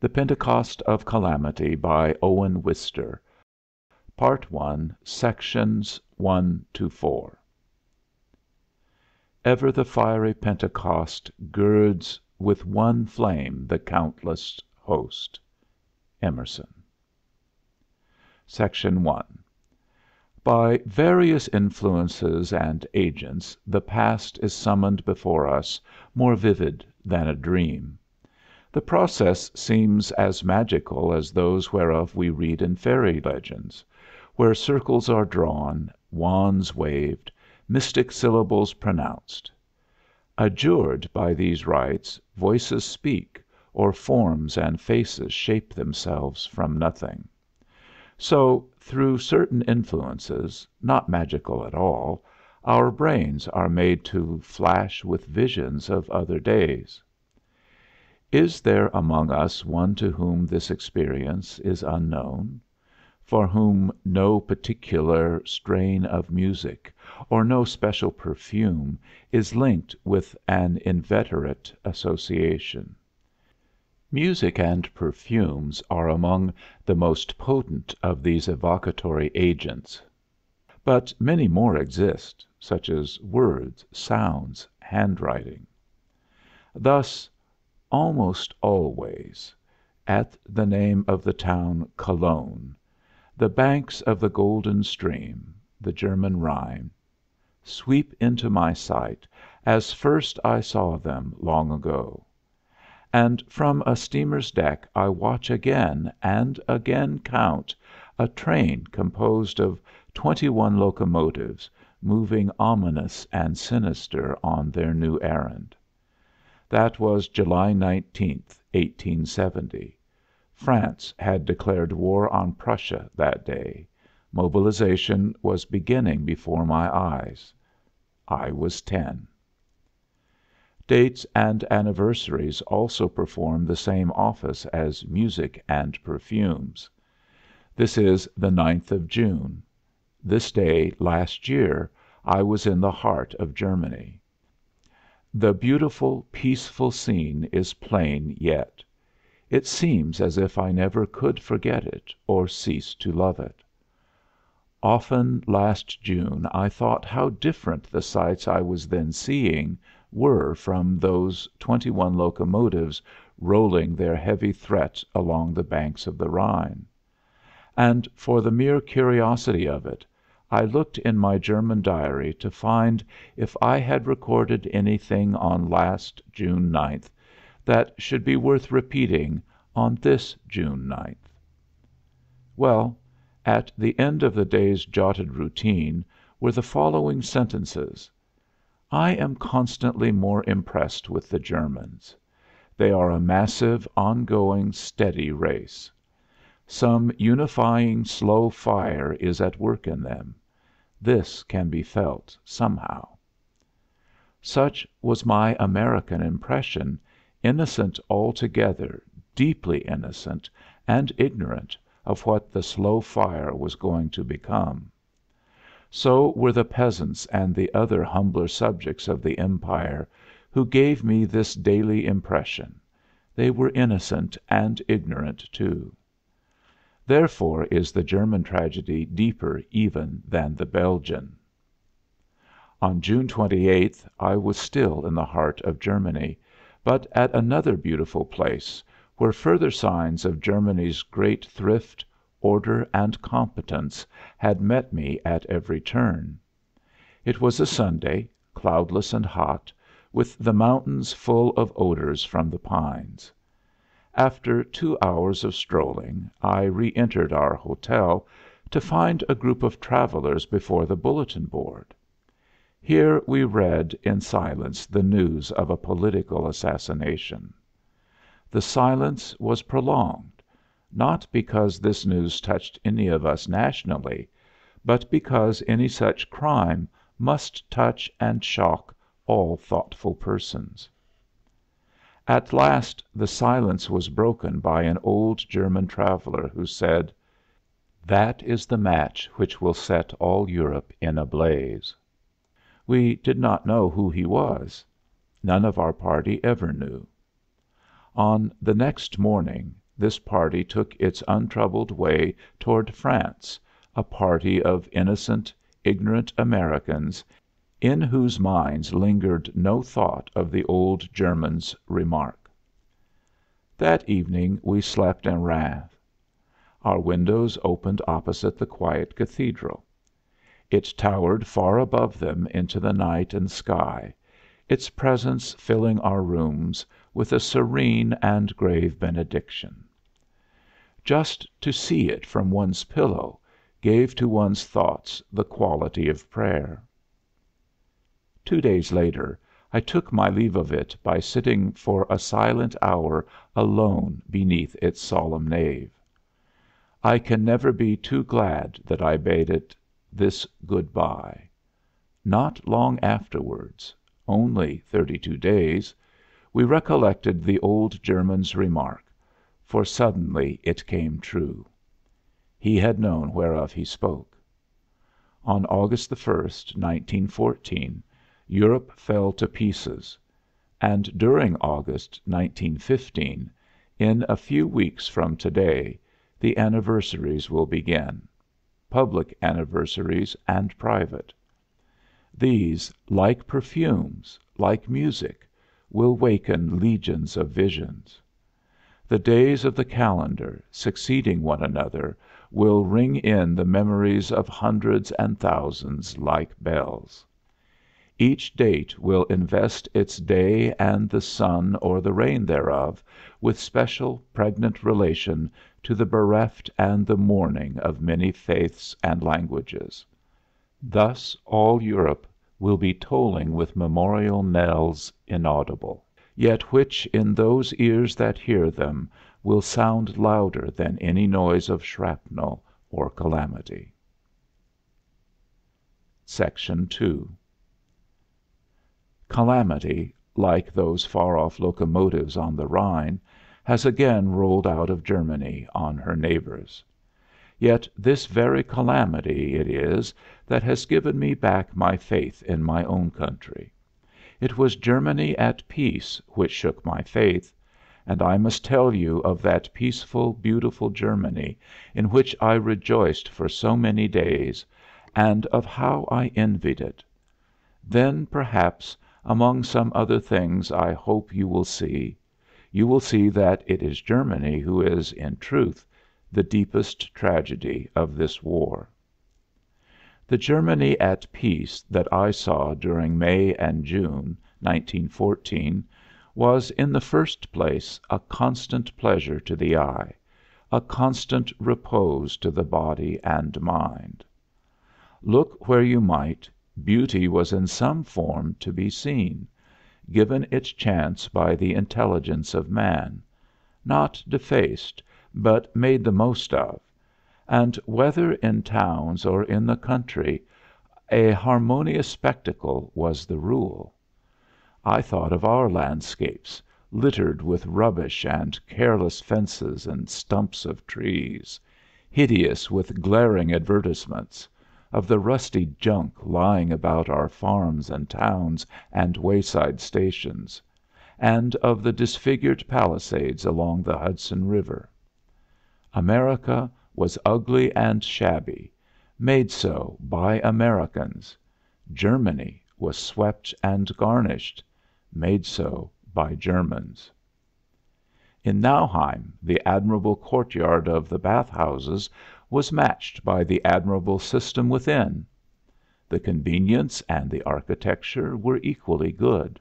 THE PENTECOST OF CALAMITY by Owen Wister Part 1, Sections 1 to 4 Ever the fiery Pentecost girds with one flame the countless host. Emerson. Section 1. By various influences and agents the past is summoned before us more vivid than a dream. The process seems as magical as those whereof we read in fairy legends, where circles are drawn, wands waved, mystic syllables pronounced. Adjured by these rites, voices speak, or forms and faces shape themselves from nothing. So, through certain influences, not magical at all, our brains are made to flash with visions of other days. Is there among us one to whom this experience is unknown, for whom no particular strain of music or no special perfume is linked with an inveterate association? Music and perfumes are among the most potent of these evocatory agents, but many more exist, such as words, sounds, handwriting. Thus, almost always, at the name of the town Cologne, the banks of the Golden Stream, the German Rhine, sweep into my sight as first I saw them long ago, and from a steamer's deck I watch again and again count a train composed of 21 locomotives moving ominous and sinister on their new errand. That was July 19th, 1870. France had declared war on Prussia that day. Mobilization was beginning before my eyes. I was 10. Dates and anniversaries also perform the same office as music and perfumes. This is the 9th of June. This day last year I was in the heart of Germany. The beautiful, peaceful scene is plain yet. It seems as if I never could forget it or cease to love it. Often last June I thought how different the sights I was then seeing were from those 21 locomotives rolling their heavy threat along the banks of the Rhine. And for the mere curiosity of it, I looked in my German diary to find if I had recorded anything on last June 9th that should be worth repeating on this June 9th. Well, at the end of the day's jotted routine were the following sentences. I am constantly more impressed with the Germans. They are a massive, ongoing, steady race. Some unifying slow fire is at work in them. This can be felt somehow. Such was my American impression, innocent altogether, deeply innocent, and ignorant of what the slow fire was going to become. So were the peasants and the other humbler subjects of the empire who gave me this daily impression. They were innocent and ignorant too. Therefore is the German tragedy deeper even than the Belgian. On June 28th I was still in the heart of Germany, but at another beautiful place, where further signs of Germany's great thrift, order, and competence had met me at every turn. It was a Sunday, cloudless and hot, with the mountains full of odors from the pines. After 2 hours of strolling, I re-entered our hotel to find a group of travelers before the bulletin board. Here we read in silence the news of a political assassination. The silence was prolonged, not because this news touched any of us nationally, but because any such crime must touch and shock all thoughtful persons. At last the silence was broken by an old German traveler who said, "That is the match which will set all Europe in a blaze." We did not know who he was. None of our party ever knew. On the next morning this party took its untroubled way toward France, a party of innocent, ignorant Americans, in whose minds lingered no thought of the old German's remark. That evening we slept in Rheims. Our windows opened opposite the quiet cathedral. It towered far above them into the night and sky, its presence filling our rooms with a serene and grave benediction. Just to see it from one's pillow gave to one's thoughts the quality of prayer. 2 days later I took my leave of it by sitting for a silent hour alone beneath its solemn nave. I can never be too glad that I bade it this good-bye. Not long afterwards, only 32 days, we recollected the old German's remark, for suddenly it came true. He had known whereof he spoke. On August the 1st, 1914, Europe fell to pieces, and during August 1915, in a few weeks from today, the anniversaries will begin, public anniversaries and private. These, like perfumes, like music, will waken legions of visions. The days of the calendar, succeeding one another, will ring in the memories of hundreds and thousands like bells. Each date will invest its day and the sun or the rain thereof with special pregnant relation to the bereft and the mourning of many faiths and languages. Thus all Europe will be tolling with memorial knells inaudible, yet which in those ears that hear them will sound louder than any noise of shrapnel or calamity. Section 2. Calamity, like those far-off locomotives on the Rhine, has again rolled out of Germany on her neighbors. Yet this very calamity it is that has given me back my faith in my own country. It was Germany at peace which shook my faith, and I must tell you of that peaceful, beautiful Germany in which I rejoiced for so many days, and of how I envied it. Then, perhaps, among some other things I hope you will see that it is Germany who is, in truth, the deepest tragedy of this war. The Germany at peace that I saw during May and June 1914 was, in the first place, a constant pleasure to the eye, a constant repose to the body and mind. Look where you might, beauty was in some form to be seen, given its chance by the intelligence of man, not defaced, but made the most of, and whether in towns or in the country, a harmonious spectacle was the rule. I thought of our landscapes, littered with rubbish and careless fences and stumps of trees, hideous with glaring advertisements, of the rusty junk lying about our farms and towns and wayside stations, and of the disfigured palisades along the Hudson River. America was ugly and shabby, made so by Americans. Germany was swept and garnished, made so by Germans. In Nauheim, the admirable courtyard of the bath-houses was matched by the admirable system within. The convenience and the architecture were equally good.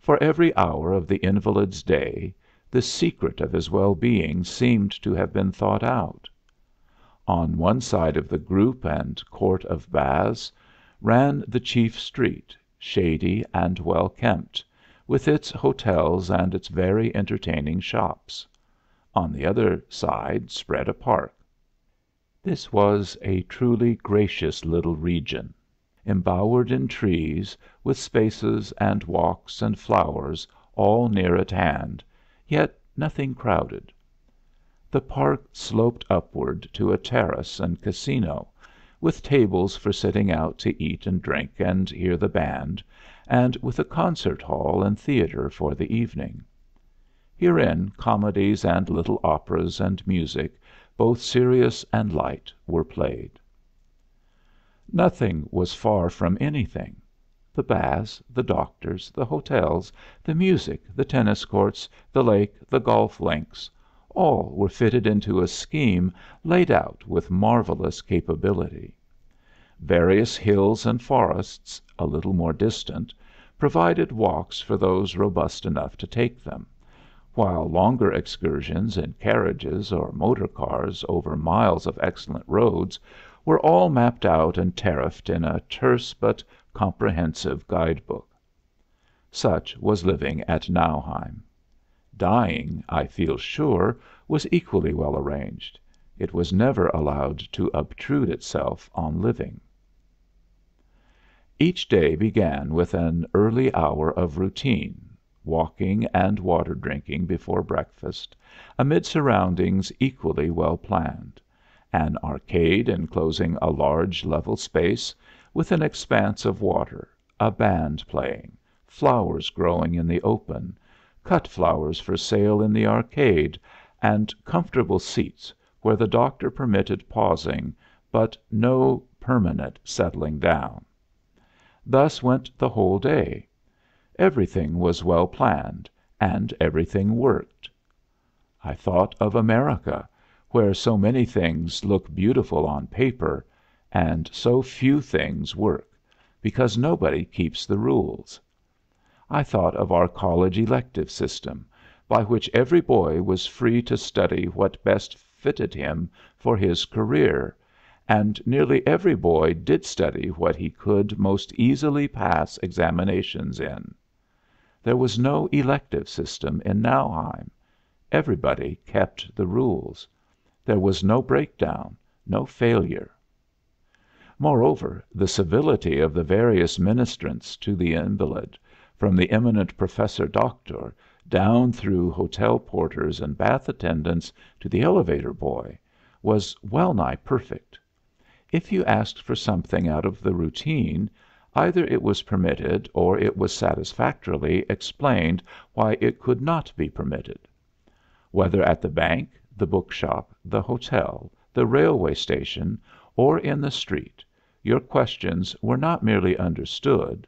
For every hour of the invalid's day, the secret of his well-being seemed to have been thought out. On one side of the group and court of baths ran the chief street, shady and well-kempt, with its hotels and its very entertaining shops. On the other side spread a park. This was a truly gracious little region, embowered in trees, with spaces and walks and flowers all near at hand, yet nothing crowded. The park sloped upward to a terrace and casino, with tables for sitting out to eat and drink and hear the band, and with a concert hall and theater for the evening. Herein comedies and little operas and music, both serious and light, were played. Nothing was far from anything. The baths, the doctors, the hotels, the music, the tennis courts, the lake, the golf links, all were fitted into a scheme laid out with marvelous capability. Various hills and forests, a little more distant, provided walks for those robust enough to take them, while longer excursions in carriages or motor cars over miles of excellent roads were all mapped out and tariffed in a terse but comprehensive guide-book. Such was living at Nauheim. Dying, I feel sure, was equally well arranged. It was never allowed to obtrude itself on living. Each day began with an early hour of routine, walking and water-drinking before breakfast, amid surroundings equally well planned, an arcade enclosing a large level space with an expanse of water, a band playing, flowers growing in the open, cut flowers for sale in the arcade, and comfortable seats where the doctor permitted pausing, but no permanent settling down. Thus went the whole day. Everything was well planned, and everything worked. I thought of America, where so many things look beautiful on paper, and so few things work, because nobody keeps the rules. I thought of our college elective system, by which every boy was free to study what best fitted him for his career, and nearly every boy did study what he could most easily pass examinations in. There was no elective system in Nauheim. Everybody kept the rules. There was no breakdown, no failure. Moreover, the civility of the various ministrants to the invalid, from the eminent professor-doctor down through hotel porters and bath attendants to the elevator boy, was well-nigh perfect. If you asked for something out of the routine, either it was permitted or it was satisfactorily explained why it could not be permitted. Whether at the bank, the bookshop, the hotel, the railway station, or in the street, your questions were not merely understood,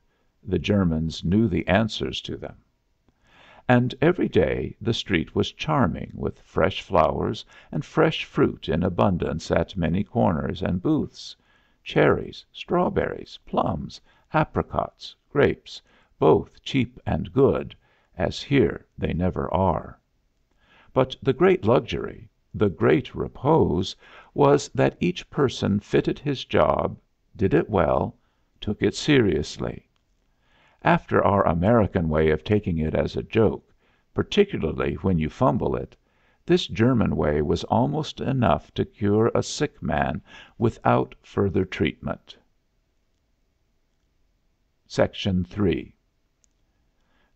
the Germans knew the answers to them. And every day the street was charming with fresh flowers and fresh fruit in abundance at many corners and booths, cherries, strawberries, plums, apricots, grapes, both cheap and good, as here they never are. But the great luxury, the great repose, was that each person fitted his job, did it well, took it seriously. After our American way of taking it as a joke, particularly when you fumble it, this German way was almost enough to cure a sick man without further treatment. Section 3.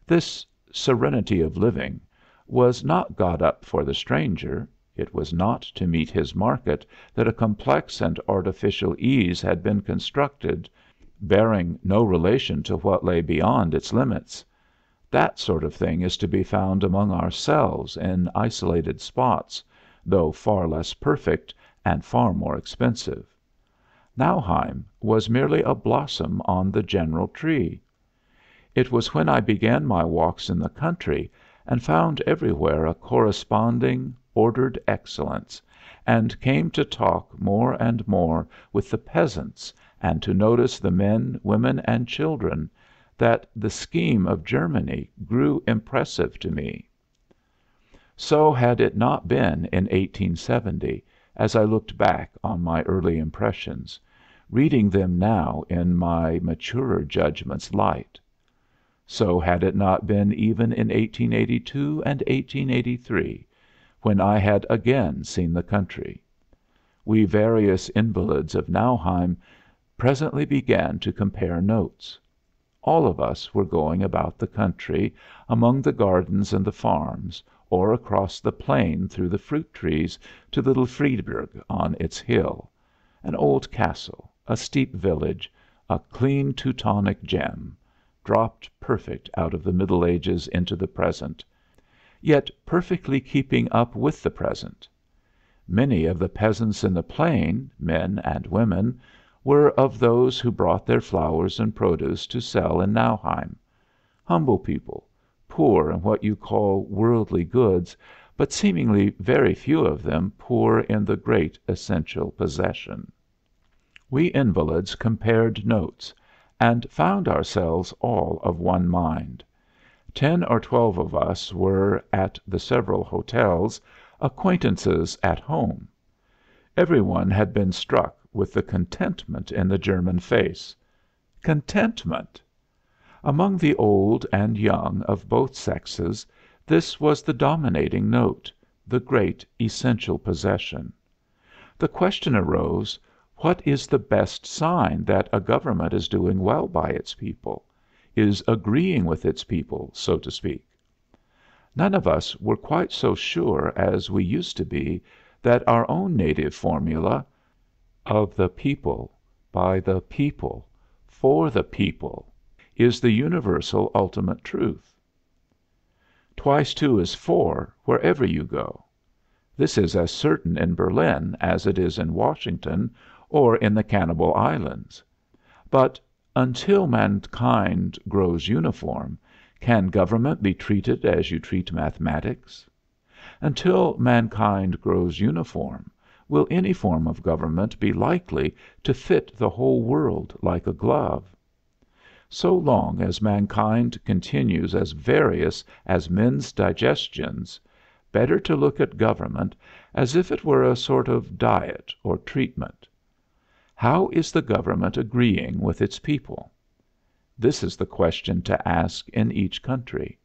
This serenity of living was not got up for the stranger, it was not to meet his market that a complex and artificial ease had been constructed, bearing no relation to what lay beyond its limits. That sort of thing is to be found among ourselves in isolated spots, though far less perfect and far more expensive. Nauheim was merely a blossom on the general tree. It was when I began my walks in the country and found everywhere a corresponding, ordered excellence, and came to talk more and more with the peasants and to notice the men, women, and children, that the scheme of Germany grew impressive to me. So had it not been in 1870, as I looked back on my early impressions, reading them now in my maturer judgment's light. So had it not been even in 1882 and 1883, when I had again seen the country. We various invalids of Nauheim presently began to compare notes. All of us were going about the country, among the gardens and the farms, or across the plain through the fruit trees to little Friedberg on its hill, an old castle, a steep village, a clean Teutonic gem, dropped perfect out of the Middle Ages into the present, yet perfectly keeping up with the present. Many of the peasants in the plain, men and women, were of those who brought their flowers and produce to sell in Nauheim, humble people, poor in what you call worldly goods, but seemingly very few of them poor in the great essential possession. We invalids compared notes, and found ourselves all of one mind. 10 or 12 of us were, at the several hotels, acquaintances at home. Every one had been struck with the contentment in the German face. Contentment! Among the old and young of both sexes this was the dominating note, the great essential possession. The question arose, what is the best sign that a government is doing well by its people, is agreeing with its people, so to speak? None of us were quite so sure as we used to be that our own native formula, of the people, by the people, for the people, is the universal ultimate truth. 2 × 2 = 4 wherever you go. This is as certain in Berlin as it is in Washington or in the Cannibal Islands. But until mankind grows uniform, can government be treated as you treat mathematics? Until mankind grows uniform, will any form of government be likely to fit the whole world like a glove? So long as mankind continues as various as men's digestions, better to look at government as if it were a sort of diet or treatment. How is the government agreeing with its people? This is the question to ask in each country.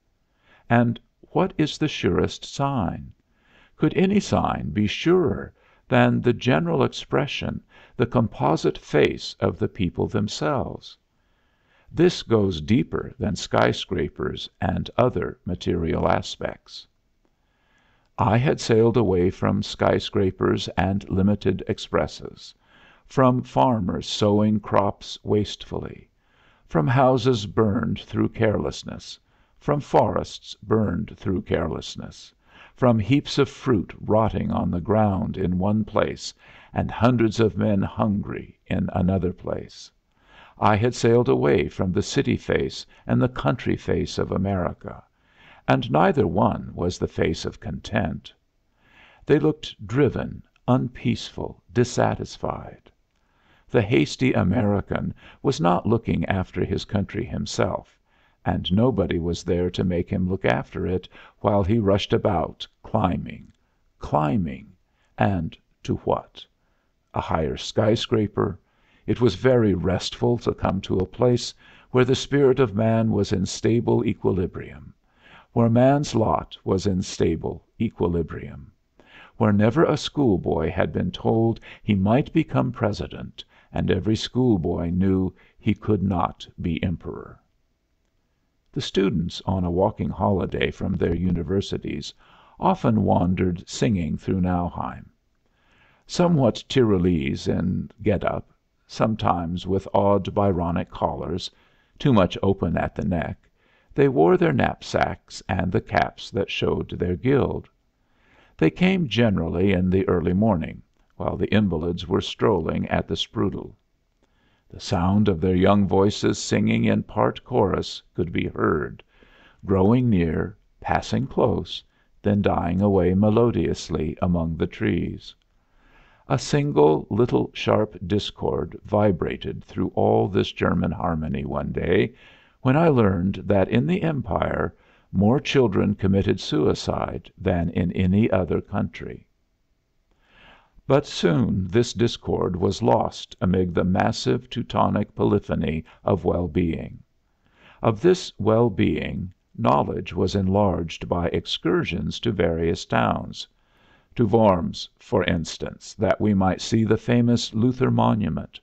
And what is the surest sign? Could any sign be surer than the general expression, the composite face of the people themselves? This goes deeper than skyscrapers and other material aspects. I had sailed away from skyscrapers and limited expresses, from farmers sowing crops wastefully, from houses burned through carelessness, from forests burned through carelessness, from heaps of fruit rotting on the ground in one place and hundreds of men hungry in another place. I had sailed away from the city face and the country face of America, and neither one was the face of content. They looked driven, unpeaceful, dissatisfied. The hasty American was not looking after his country himself, and nobody was there to make him look after it while he rushed about climbing, climbing, and to what? A higher skyscraper. It was very restful to come to a place where the spirit of man was in stable equilibrium, where man's lot was in stable equilibrium, where never a schoolboy had been told he might become president, and every schoolboy knew he could not be emperor. The students on a walking holiday from their universities often wandered singing through Nauheim, somewhat Tyrolese in get-up, sometimes with odd Byronic collars, too much open at the neck. They wore their knapsacks and the caps that showed their guild. They came generally in the early morning, while the invalids were strolling at the Sprudel. The sound of their young voices singing in part chorus could be heard, growing near, passing close, then dying away melodiously among the trees. A single little sharp discord vibrated through all this German harmony one day, when I learned that in the Empire more children committed suicide than in any other country. But soon this discord was lost amid the massive Teutonic polyphony of well-being. Of this well-being, knowledge was enlarged by excursions to various towns, to Worms, for instance, that we might see the famous Luther Monument.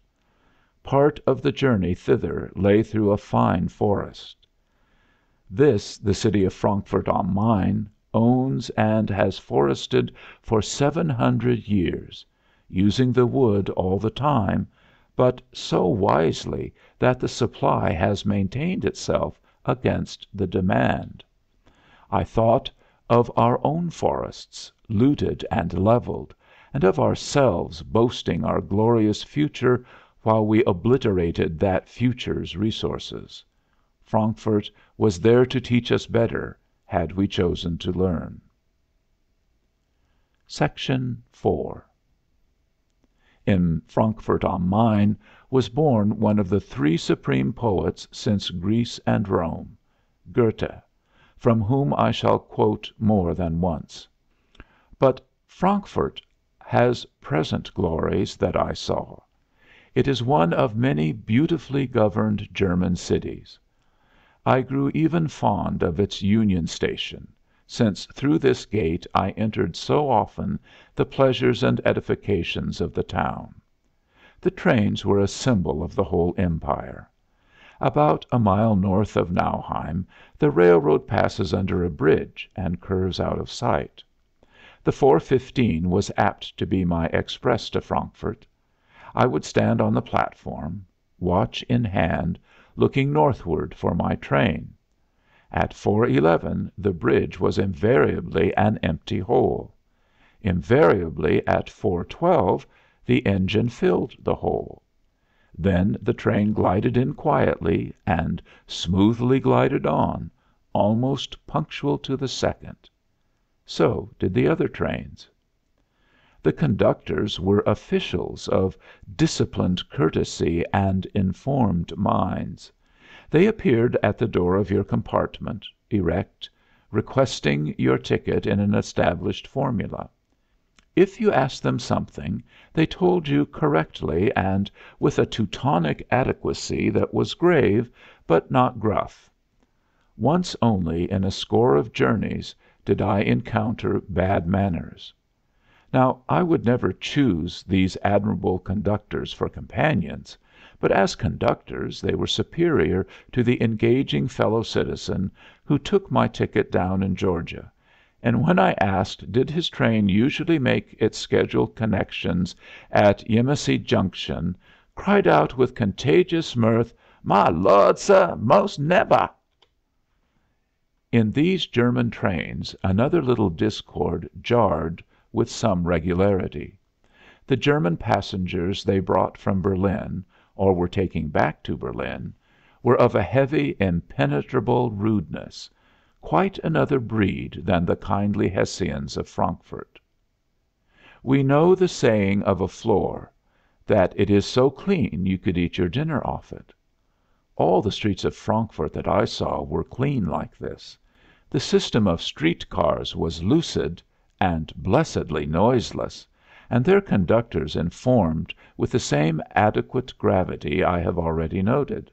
Part of the journey thither lay through a fine forest. This the city of Frankfurt am Main owns and has forested for 700 years, using the wood all the time, but so wisely that the supply has maintained itself against the demand. I thought of our own forests, looted and leveled, and of ourselves boasting our glorious future while we obliterated that future's resources. Frankfurt was there to teach us better, had we chosen to learn. Section 4. In Frankfurt am Main was born one of the three supreme poets since Greece and Rome, Goethe, from whom I shall quote more than once. But Frankfurt has present glories that I saw. It is one of many beautifully governed German cities. I grew even fond of its Union Station, since through this gate I entered so often the pleasures and edifications of the town. The trains were a symbol of the whole empire. About a mile north of Nauheim the railroad passes under a bridge and curves out of sight. The 4:15 was apt to be my express to Frankfurt. I would stand on the platform, watch in hand, looking northward for my train. At 4:11 the bridge was invariably an empty hole. Invariably at 4:12 the engine filled the hole. Then the train glided in quietly and smoothly glided on, almost punctual to the second. So did the other trains. The conductors were officials of disciplined courtesy and informed minds. They appeared at the door of your compartment, erect, requesting your ticket in an established formula. If you asked them something, they told you correctly and with a Teutonic adequacy that was grave but not gruff. Once only in a score of journeys did I encounter bad manners. Now I would never choose these admirable conductors for companions, but as conductors they were superior to the engaging fellow citizen who took my ticket down in Georgia, and when I asked did his train usually make its scheduled connections at Yemassee Junction, cried out with contagious mirth, "My Lord, sir, most never!" In these German trains another little discord jarred with some regularity. The German passengers they brought from Berlin, or were taking back to Berlin, were of a heavy, impenetrable rudeness, quite another breed than the kindly Hessians of Frankfurt. We know the saying of a floor, that it is so clean you could eat your dinner off it. All the streets of Frankfurt that I saw were clean like this. The system of street cars was lucid and blessedly noiseless, and their conductors informed with the same adequate gravity I have already noted.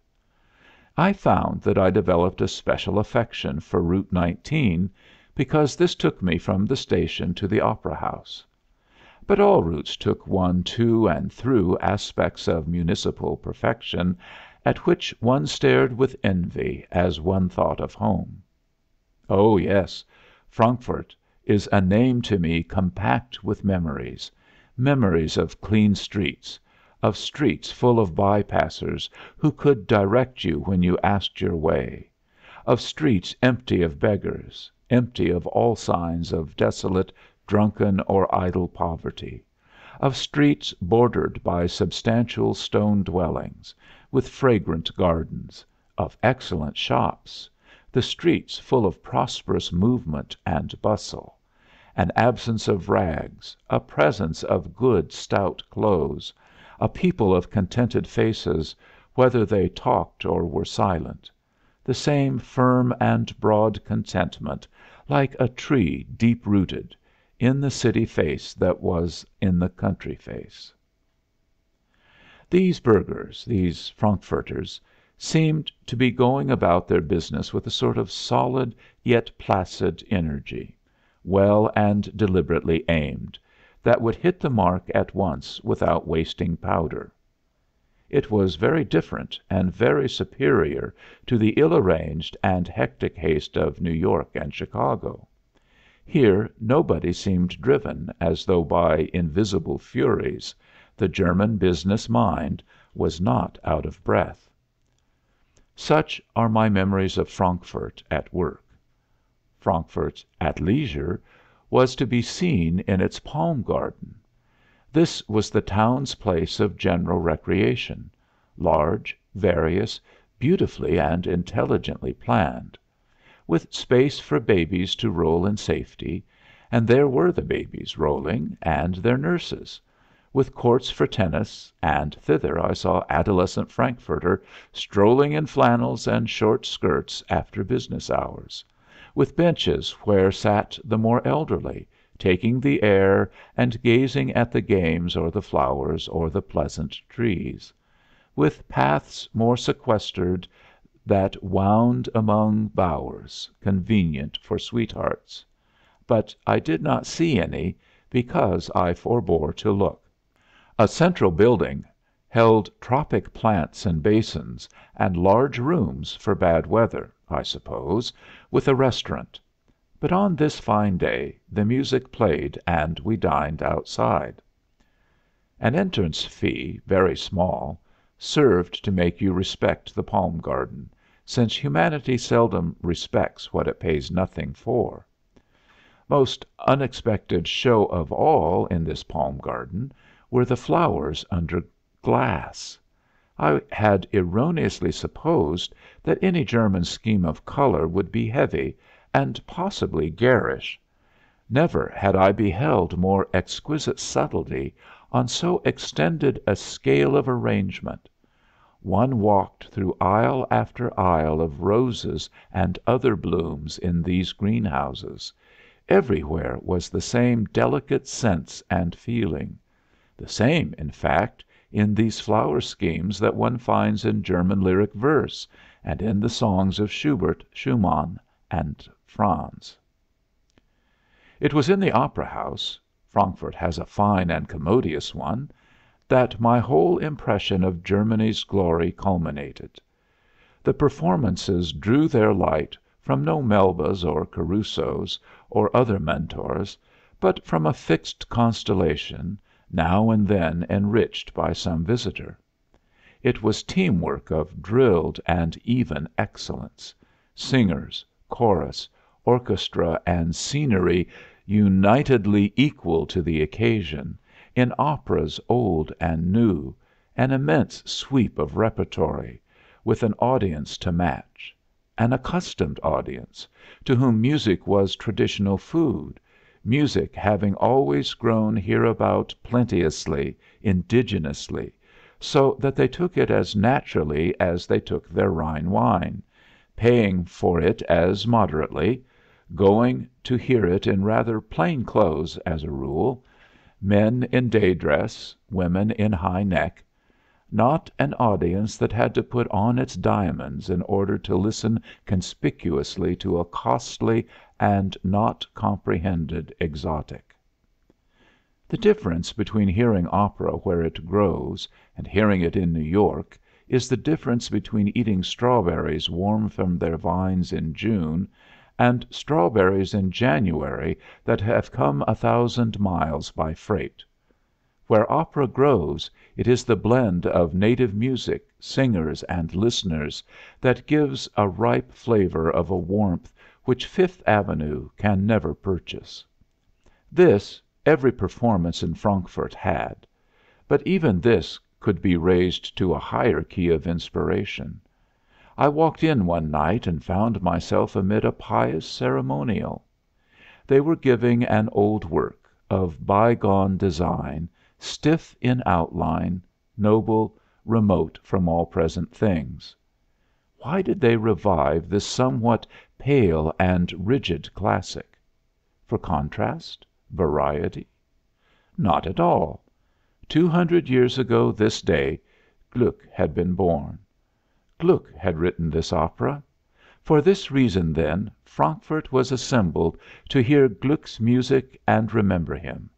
I found that I developed a special affection for Route 19 because this took me from the station to the opera house. But all routes took one to and through aspects of municipal perfection at which one stared with envy as one thought of home. Oh, yes, Frankfurt is a name to me compact with memories, memories of clean streets, of streets full of bypassers who could direct you when you asked your way, of streets empty of beggars, empty of all signs of desolate, drunken, or idle poverty, of streets bordered by substantial stone dwellings, with fragrant gardens, of excellent shops, the streets full of prosperous movement and bustle, an absence of rags, a presence of good, stout clothes, a people of contented faces, whether they talked or were silent, the same firm and broad contentment, like a tree deep-rooted, in the city face that was in the country face. These burghers, these Frankfurters, seemed to be going about their business with a sort of solid yet placid energy, well and deliberately aimed, that would hit the mark at once without wasting powder. It was very different and very superior to the ill-arranged and hectic haste of New York and Chicago. Here nobody seemed driven as though by invisible furies. The German business mind was not out of breath. Such are my memories of Frankfurt at work. Frankfurt at leisure, was to be seen in its palm garden. This was the town's place of general recreation, large, various, beautifully and intelligently planned, with space for babies to roll in safety, and there were the babies rolling, and their nurses, with courts for tennis, and thither I saw adolescent Frankfurter strolling in flannels and short skirts after business hours, with benches where sat the more elderly, taking the air and gazing at the games or the flowers or the pleasant trees, with paths more sequestered that wound among bowers, convenient for sweethearts. But I did not see any, because I forbore to look. A central building held tropic plants and basins, and large rooms for bad weather, I suppose, with a restaurant. But on this fine day the music played and we dined outside. An entrance fee, very small, served to make you respect the palm garden, since humanity seldom respects what it pays nothing for. Most unexpected show of all in this palm garden were the flowers under glass. I had erroneously supposed that any German scheme of color would be heavy and possibly garish. Never had I beheld more exquisite subtlety on so extended a scale of arrangement. One walked through aisle after aisle of roses and other blooms in these greenhouses. Everywhere was the same delicate sense and feeling, the same, in fact, in these flower schemes that one finds in German lyric verse and in the songs of Schubert, Schumann, and Franz. It was in the opera house (Frankfurt has a fine and commodious one) that my whole impression of Germany's glory culminated. The performances drew their light from no Melbas or Carusos or other mentors, but from a fixed constellation, now and then enriched by some visitor. It was teamwork of drilled and even excellence, singers, chorus, orchestra, and scenery unitedly equal to the occasion, in operas old and new, an immense sweep of repertory, with an audience to match, an accustomed audience, to whom music was traditional food, music having always grown hereabout plenteously, indigenously, so that they took it as naturally as they took their Rhine wine, paying for it as moderately, going to hear it in rather plain clothes as a rule, men in day dress, women in high neck, not an audience that had to put on its diamonds in order to listen conspicuously to a costly and not comprehended exotic. The difference between hearing opera where it grows and hearing it in New York is the difference between eating strawberries warm from their vines in June and strawberries in January that have come 1,000 miles by freight. Where opera grows, it is the blend of native music, singers, and listeners that gives a ripe flavor of a warmth which Fifth Avenue can never purchase. This every performance in Frankfurt had, but even this could be raised to a higher key of inspiration. I walked in one night and found myself amid a pious ceremonial. They were giving an old work, of bygone design, stiff in outline, noble, remote from all present things. Why did they revive this somewhat pale and rigid classic? For contrast? Variety? Not at all. 200 years ago this day Gluck had been born. Gluck had written this opera. For this reason, then, Frankfurt was assembled to hear Gluck's music and remember him.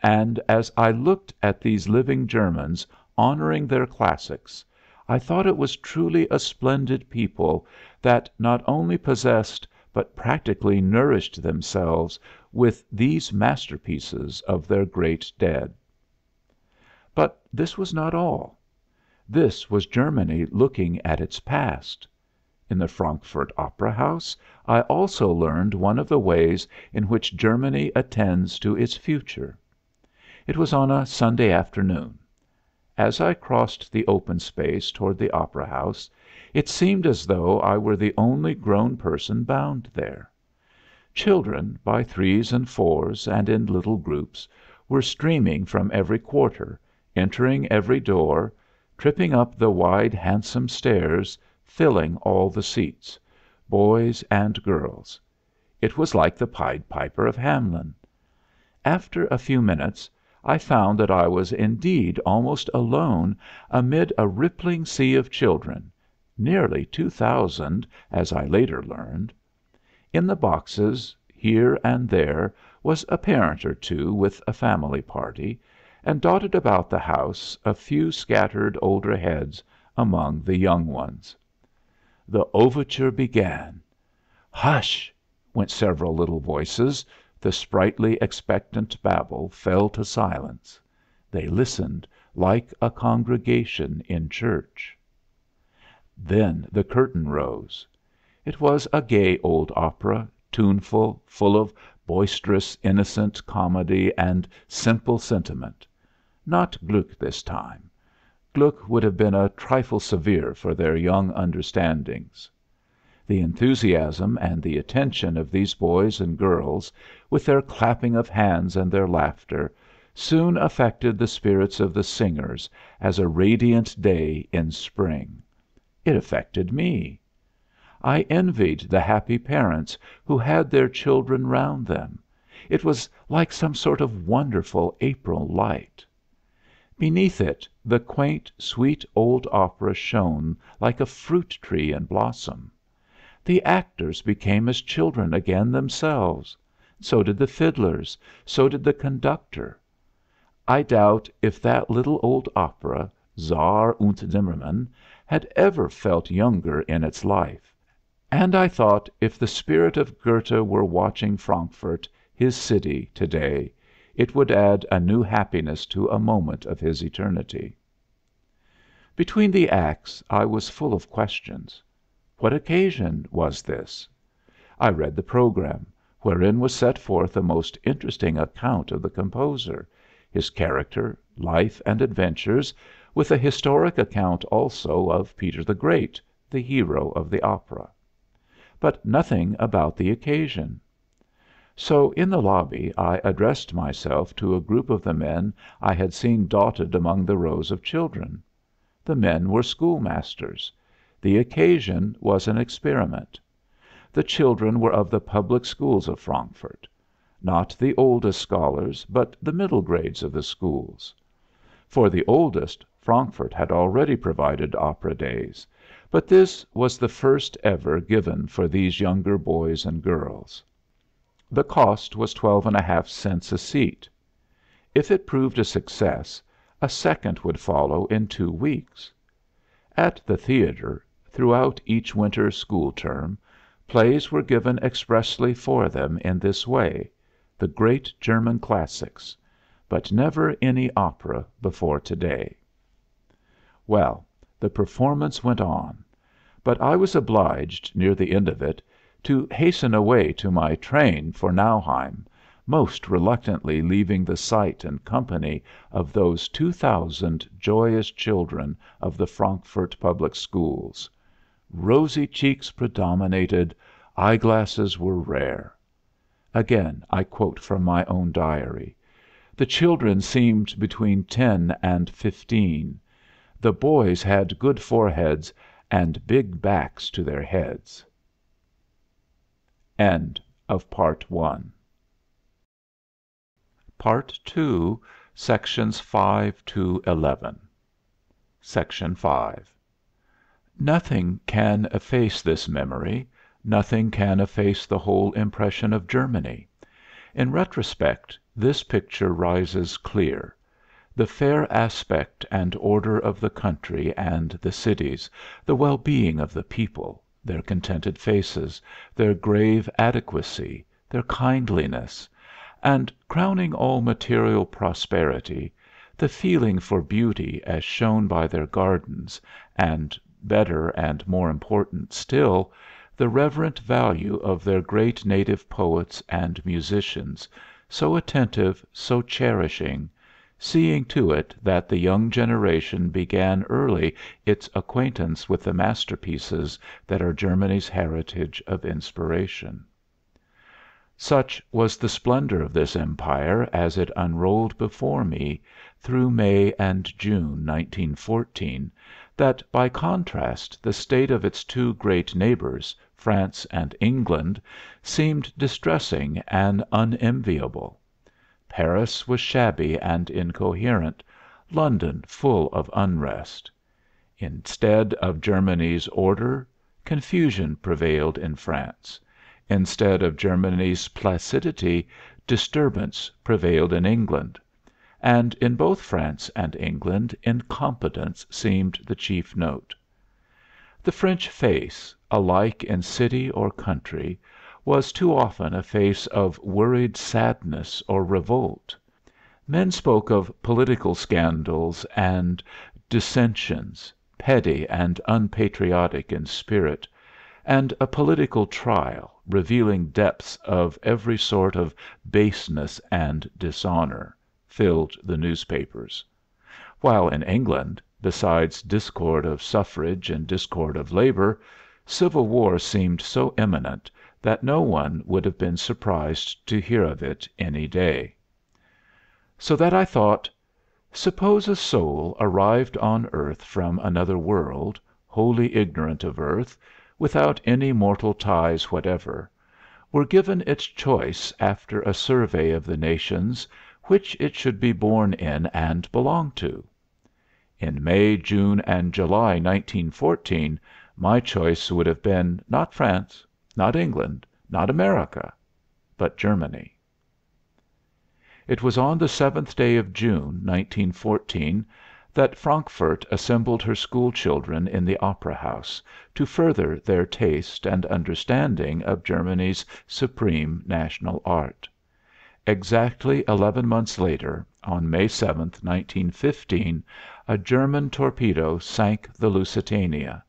And as I looked at these living Germans honoring their classics, I thought it was truly a splendid people that not only possessed but practically nourished themselves with these masterpieces of their great dead. But this was not all. This was Germany looking at its past. In the Frankfurt Opera House I also learned one of the ways in which Germany attends to its future. It was on a Sunday afternoon. As I crossed the open space toward the Opera House, it seemed as though I were the only grown person bound there. Children, by threes and fours and in little groups, were streaming from every quarter, entering every door, tripping up the wide, handsome stairs, filling all the seats, boys and girls. It was like the Pied Piper of Hamelin. After a few minutes I found that I was indeed almost alone amid a rippling sea of children, nearly 2,000, as I later learned. In the boxes, here and there, was a parent or two with a family party, and dotted about the house a few scattered older heads among the young ones. The overture began. "Hush!" went several little voices. The sprightly, expectant babble fell to silence. They listened like a congregation in church. Then the curtain rose. It was a gay old opera, tuneful, full of boisterous, innocent comedy and simple sentiment. Not Gluck this time. Gluck would have been a trifle severe for their young understandings. The enthusiasm and the attention of these boys and girls, with their clapping of hands and their laughter, soon affected the spirits of the singers as a radiant day in spring. It affected me. I envied the happy parents who had their children round them. It was like some sort of wonderful April light. Beneath it the quaint, sweet old opera shone like a fruit tree in blossom. The actors became as children again themselves. So did the fiddlers, so did the conductor. I doubt if that little old opera, Saar und Zimmermann, had ever felt younger in its life, and I thought if the spirit of Goethe were watching Frankfurt, his city, today, it would add a new happiness to a moment of his eternity. Between the acts I was full of questions. What occasion was this? I read the program, wherein was set forth a most interesting account of the composer, his character, life, and adventures, with a historic account also of Peter the Great, the hero of the opera, but nothing about the occasion. So in the lobby I addressed myself to a group of the men I had seen dotted among the rows of children. The men were schoolmasters. The occasion was an experiment. The children were of the public schools of Frankfurt, not the oldest scholars, but the middle grades of the schools. For the oldest, Frankfurt had already provided opera days, but this was the first ever given for these younger boys and girls. The cost was 12.5 cents a seat. If it proved a success, a second would follow in 2 weeks. At the theater, throughout each winter school term, plays were given expressly for them in this way, the great German classics, but never any opera before today. Well, the performance went on, but I was obliged, near the end of it, to hasten away to my train for Nauheim, most reluctantly leaving the sight and company of those 2,000 joyous children of the Frankfurt public schools. Rosy cheeks predominated, eyeglasses were rare. Again I quote from my own diary. The children seemed between 10 and 15. The boys had good foreheads and big backs to their heads. End of Part 1. Part 2, Sections 5 to 11. Section 5. Nothing can efface this memory, nothing can efface the whole impression of Germany. In retrospect, this picture rises clear. The fair aspect and order of the country and the cities, the well-being of the people, their contented faces, their grave adequacy, their kindliness, and, crowning all material prosperity, the feeling for beauty as shown by their gardens and better and more important still, the reverent value of their great native poets and musicians, so attentive, so cherishing, seeing to it that the young generation began early its acquaintance with the masterpieces that are Germany's heritage of inspiration. Such was the splendor of this empire as it unrolled before me through May and June, 1914, that by contrast the state of its two great neighbors, France and England, seemed distressing and unenviable. Paris was shabby and incoherent, London full of unrest. Instead of Germany's order, confusion prevailed in France. Instead of Germany's placidity, disturbance prevailed in England, and in both France and England incompetence seemed the chief note. The French face, alike in city or country, was too often a face of worried sadness or revolt. Men spoke of political scandals and dissensions, petty and unpatriotic in spirit, and a political trial revealing depths of every sort of baseness and dishonor filled the newspapers, while in England, besides discord of suffrage and discord of labor, civil war seemed so imminent that no one would have been surprised to hear of it any day. So that I thought, suppose a soul arrived on earth from another world, wholly ignorant of earth, without any mortal ties whatever, were given its choice after a survey of the nations which it should be born in and belong to. In May, June, and July, 1914, my choice would have been not France, not England, not America, but Germany. It was on the 7th day of June, 1914, that Frankfurt assembled her school children in the Opera House to further their taste and understanding of Germany's supreme national art. Exactly 11 months later, on May 7th, 1915, a German torpedo sank the Lusitania,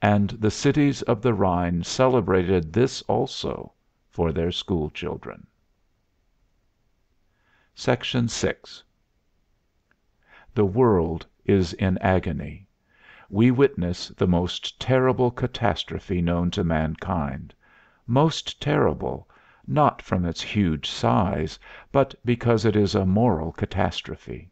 and the cities of the Rhine celebrated this also for their school children. Section 6. The world is in agony. We witness the most terrible catastrophe known to mankind, most terrible, not from its huge size, but because it is a moral catastrophe.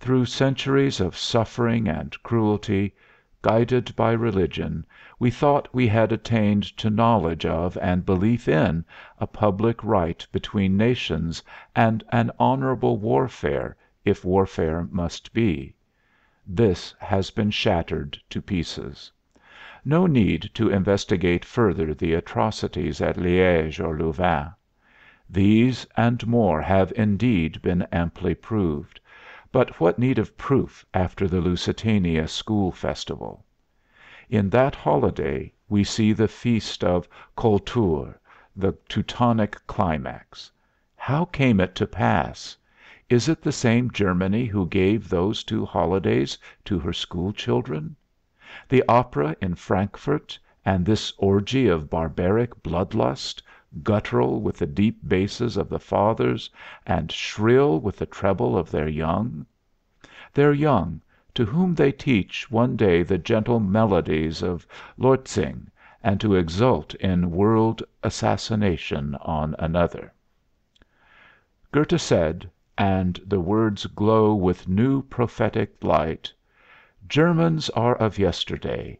Through centuries of suffering and cruelty, guided by religion, we thought we had attained to knowledge of and belief in a public right between nations and an honorable warfare, if warfare must be. This has been shattered to pieces. No need to investigate further the atrocities at Liège or Louvain. These and more have indeed been amply proved, but what need of proof after the Lusitania School Festival? In that holiday we see the feast of Kultur, the Teutonic climax. How came it to pass? Is it the same Germany who gave those two holidays to her school children? The opera in Frankfurt and this orgy of barbaric bloodlust, guttural with the deep basses of the fathers and shrill with the treble of their young, to whom they teach one day the gentle melodies of Lortzing and to exult in world assassination on another. Goethe said, and the words glow with new prophetic light, Germans are of yesterday.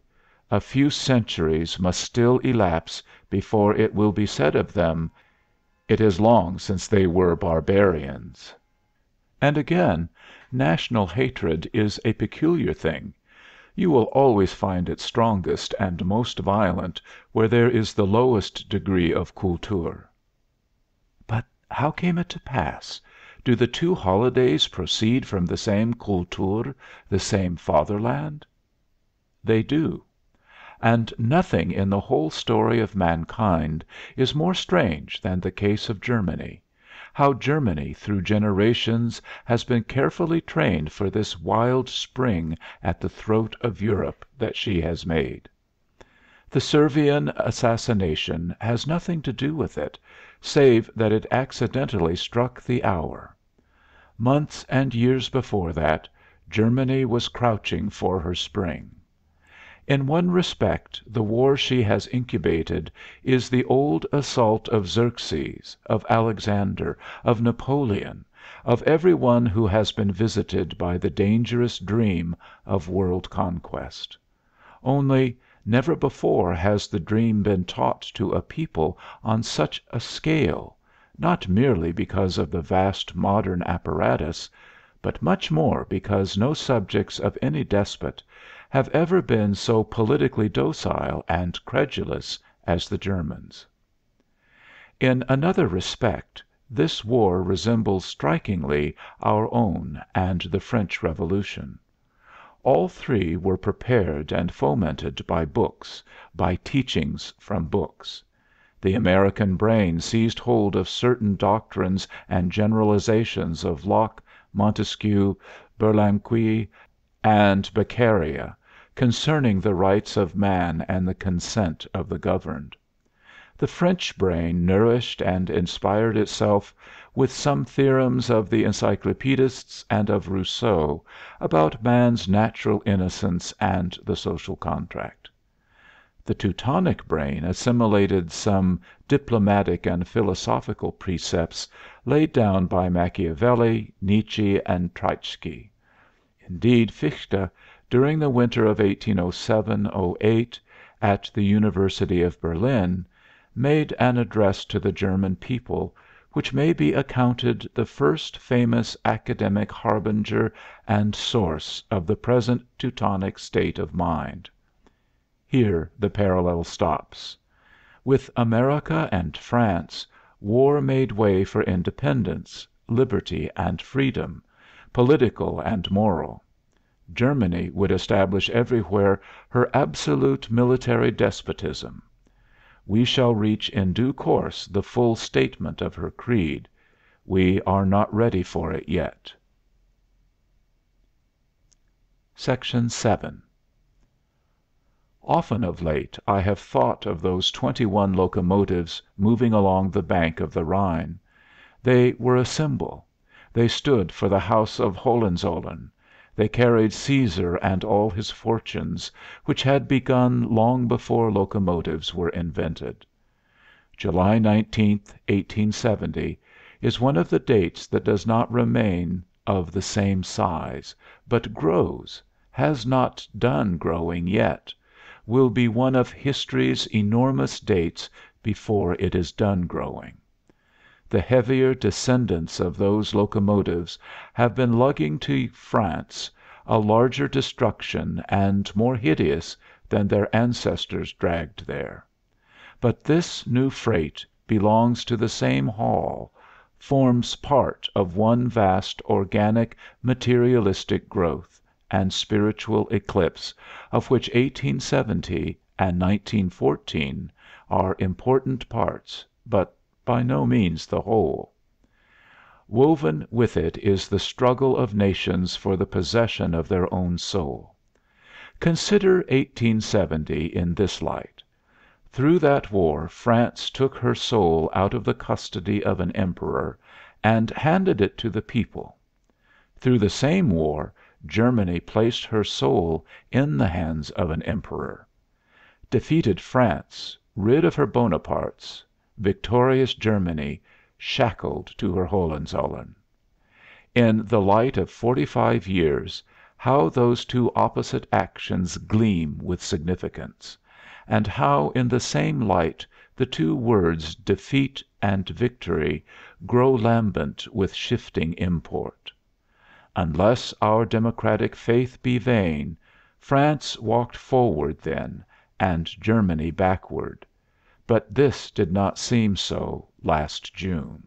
A few centuries must still elapse before it will be said of them, it is long since they were barbarians. And again, national hatred is a peculiar thing. You will always find it strongest and most violent where there is the lowest degree of culture. But how came it to pass? Do the two holidays proceed from the same Kultur, the same fatherland? They do. And nothing in the whole story of mankind is more strange than the case of Germany, how Germany through generations has been carefully trained for this wild spring at the throat of Europe that she has made. The Servian assassination has nothing to do with it, save that it accidentally struck the hour. Months and years before that, Germany was crouching for her spring. In one respect the war she has incubated is the old assault of Xerxes, of Alexander, of Napoleon, of every one who has been visited by the dangerous dream of world conquest. Only, never before has the dream been taught to a people on such a scale, not merely because of the vast modern apparatus, but much more because no subjects of any despot have ever been so politically docile and credulous as the Germans. In another respect, this war resembles strikingly our own and the French Revolution. All three were prepared and fomented by books, by teachings from books. The American brain seized hold of certain doctrines and generalizations of Locke, Montesquieu, Burlamaqui, and Beccaria concerning the rights of man and the consent of the governed. The French brain nourished and inspired itself with some theorems of the encyclopedists and of Rousseau about man's natural innocence and the social contract. The Teutonic brain assimilated some diplomatic and philosophical precepts laid down by Machiavelli, Nietzsche, and Treitschke. Indeed, Fichte, during the winter of 1807-08, at the University of Berlin, made an address to the German people which may be accounted the first famous academic harbinger and source of the present Teutonic state of mind. Here the parallel stops. With America and France, war made way for independence, liberty, and freedom, political and moral. Germany would establish everywhere her absolute military despotism. We shall reach in due course the full statement of her creed. We are not ready for it yet. Section 7. Often of late I have thought of those 21 locomotives moving along the bank of the Rhine. They were a symbol. They stood for the house of Hohenzollern. They carried Caesar and all his fortunes, which had begun long before locomotives were invented. July 19, 1870, is one of the dates that does not remain of the same size, but grows, has not done growing yet, will be one of history's enormous dates before it is done growing. The heavier descendants of those locomotives have been lugging to France a larger destruction and more hideous than their ancestors dragged there. But this new freight belongs to the same haul, forms part of one vast organic materialistic growth and spiritual eclipse of which 1870 and 1914 are important parts, but by no means the whole. Woven with it is the struggle of nations for the possession of their own soul. Consider 1870 in this light. Through that war France took her soul out of the custody of an emperor and handed it to the people. Through the same war Germany placed her soul in the hands of an emperor. Defeated France, rid of her Bonapartes, victorious Germany, shackled to her Hohenzollern. In the light of 45 years, how those two opposite actions gleam with significance, and how in the same light the two words defeat and victory grow lambent with shifting import. Unless our democratic faith be vain, France walked forward then, and Germany backward. But this did not seem so last June.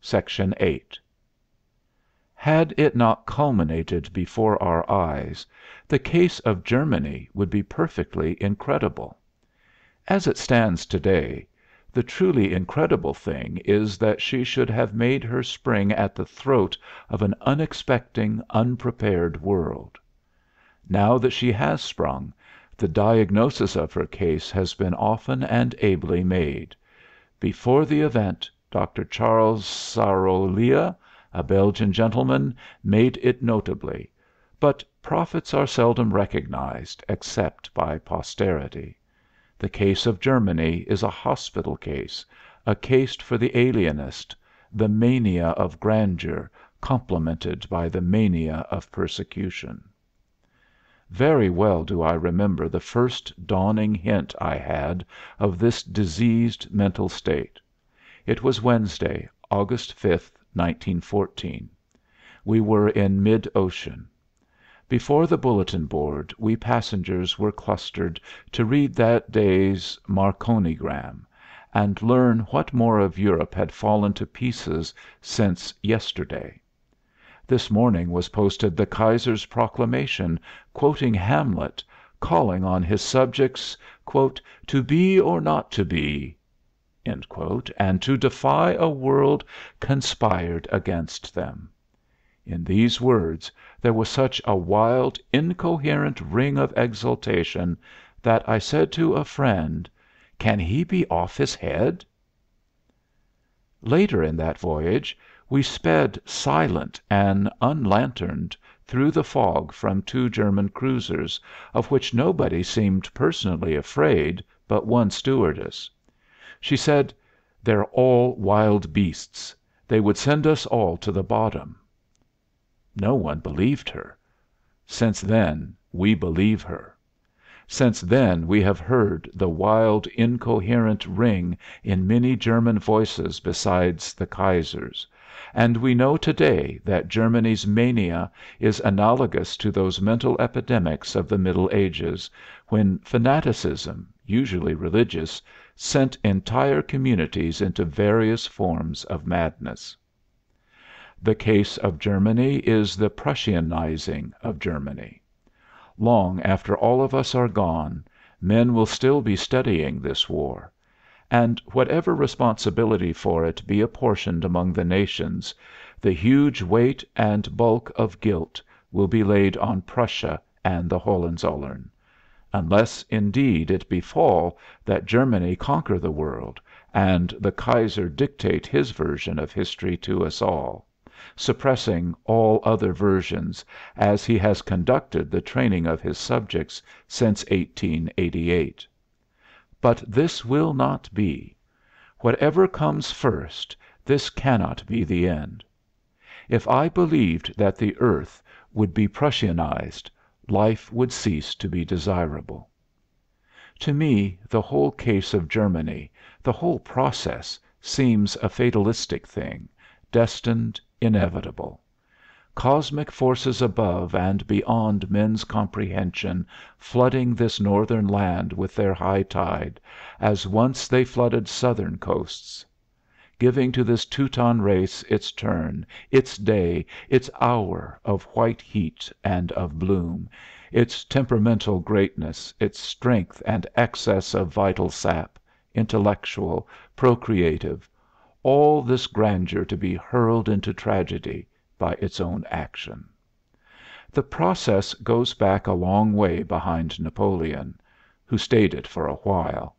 Section 8. Had it not culminated before our eyes, the case of Germany would be perfectly incredible. As it stands today, The truly incredible thing is that she should have made her spring at the throat of an unexpecting, unprepared world. Now that she has sprung, the diagnosis of her case has been often and ably made. Before the event, Dr. Charles Sarolea, a Belgian gentleman, made it notably, but prophets are seldom recognized except by posterity. The case of Germany is a hospital case, a case for the alienist, the mania of grandeur complemented by the mania of persecution. Very well do I remember the first dawning hint I had of this diseased mental state. It was Wednesday, August 5th, 1914. We were in mid-ocean. Before the bulletin board we passengers were clustered to read that day's Marconigram, and learn what more of Europe had fallen to pieces since yesterday. This morning was posted the Kaiser's proclamation, quoting Hamlet, calling on his subjects, quote, "to be or not to be," end quote, and to defy a world conspired against them. In these words there was such a wild, incoherent ring of exultation that I said to a friend, "Can he be off his head?" Later in that voyage we sped silent and unlanterned through the fog from two German cruisers, of which nobody seemed personally afraid but one stewardess. She said, "They're all wild beasts. They would send us all to the bottom." No one believed her. Since then we believe her. Since then we have heard the wild, incoherent ring in many German voices besides the Kaiser's, and we know today that Germany's mania is analogous to those mental epidemics of the Middle Ages, when fanaticism, usually religious, sent entire communities into various forms of madness. The case of Germany is the Prussianizing of Germany. Long after all of us are gone, men will still be studying this war, and whatever responsibility for it be apportioned among the nations, the huge weight and bulk of guilt will be laid on Prussia and the Hohenzollern, unless indeed it befall that Germany conquer the world, and the Kaiser dictate his version of history to us all, suppressing all other versions, as he has conducted the training of his subjects since 1888. But this will not be. Whatever comes first, this cannot be the end. If I believed that the earth would be Prussianized, life would cease to be desirable. To me the whole case of Germany, the whole process, seems a fatalistic thing, destined, inevitable. Cosmic forces above and beyond men's comprehension flooding this northern land with their high tide, as once they flooded southern coasts, giving to this Teuton race its turn, its day, its hour of white heat and of bloom, its temperamental greatness, its strength and excess of vital sap, intellectual, procreative, all this grandeur to be hurled into tragedy by its own action. The process goes back a long way behind Napoleon, who stayed it for a while,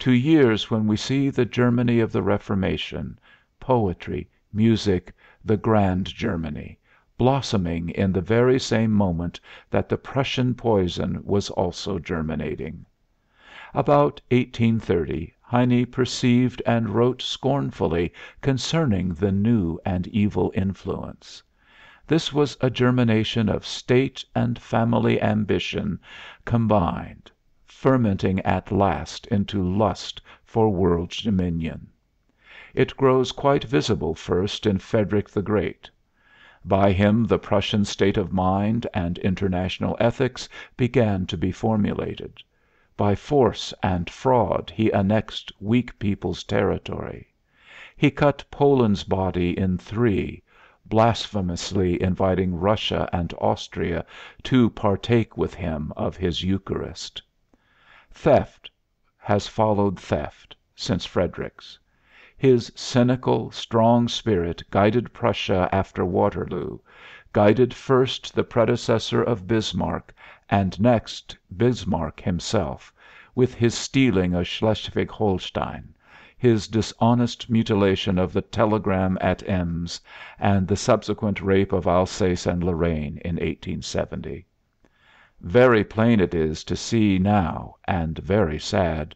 to years when we see the Germany of the Reformation, poetry, music, the grand Germany, blossoming in the very same moment that the Prussian poison was also germinating. About 1830 Heine perceived and wrote scornfully concerning the new and evil influence. This was a germination of state and family ambition combined, fermenting at last into lust for world dominion. It grows quite visible first in Frederick the Great. By him the Prussian state of mind and international ethics began to be formulated. By force and fraud he annexed weak people's territory. He cut Poland's body in three, blasphemously inviting Russia and Austria to partake with him of his Eucharist. Theft has followed theft, since Frederick's. His cynical, strong spirit guided Prussia after Waterloo, guided first the predecessor of Bismarck and next Bismarck himself, with his stealing of Schleswig Holstein, his dishonest mutilation of the telegram at Ems, and the subsequent rape of Alsace and Lorraine in 1870. Very plain it is to see now, and very sad,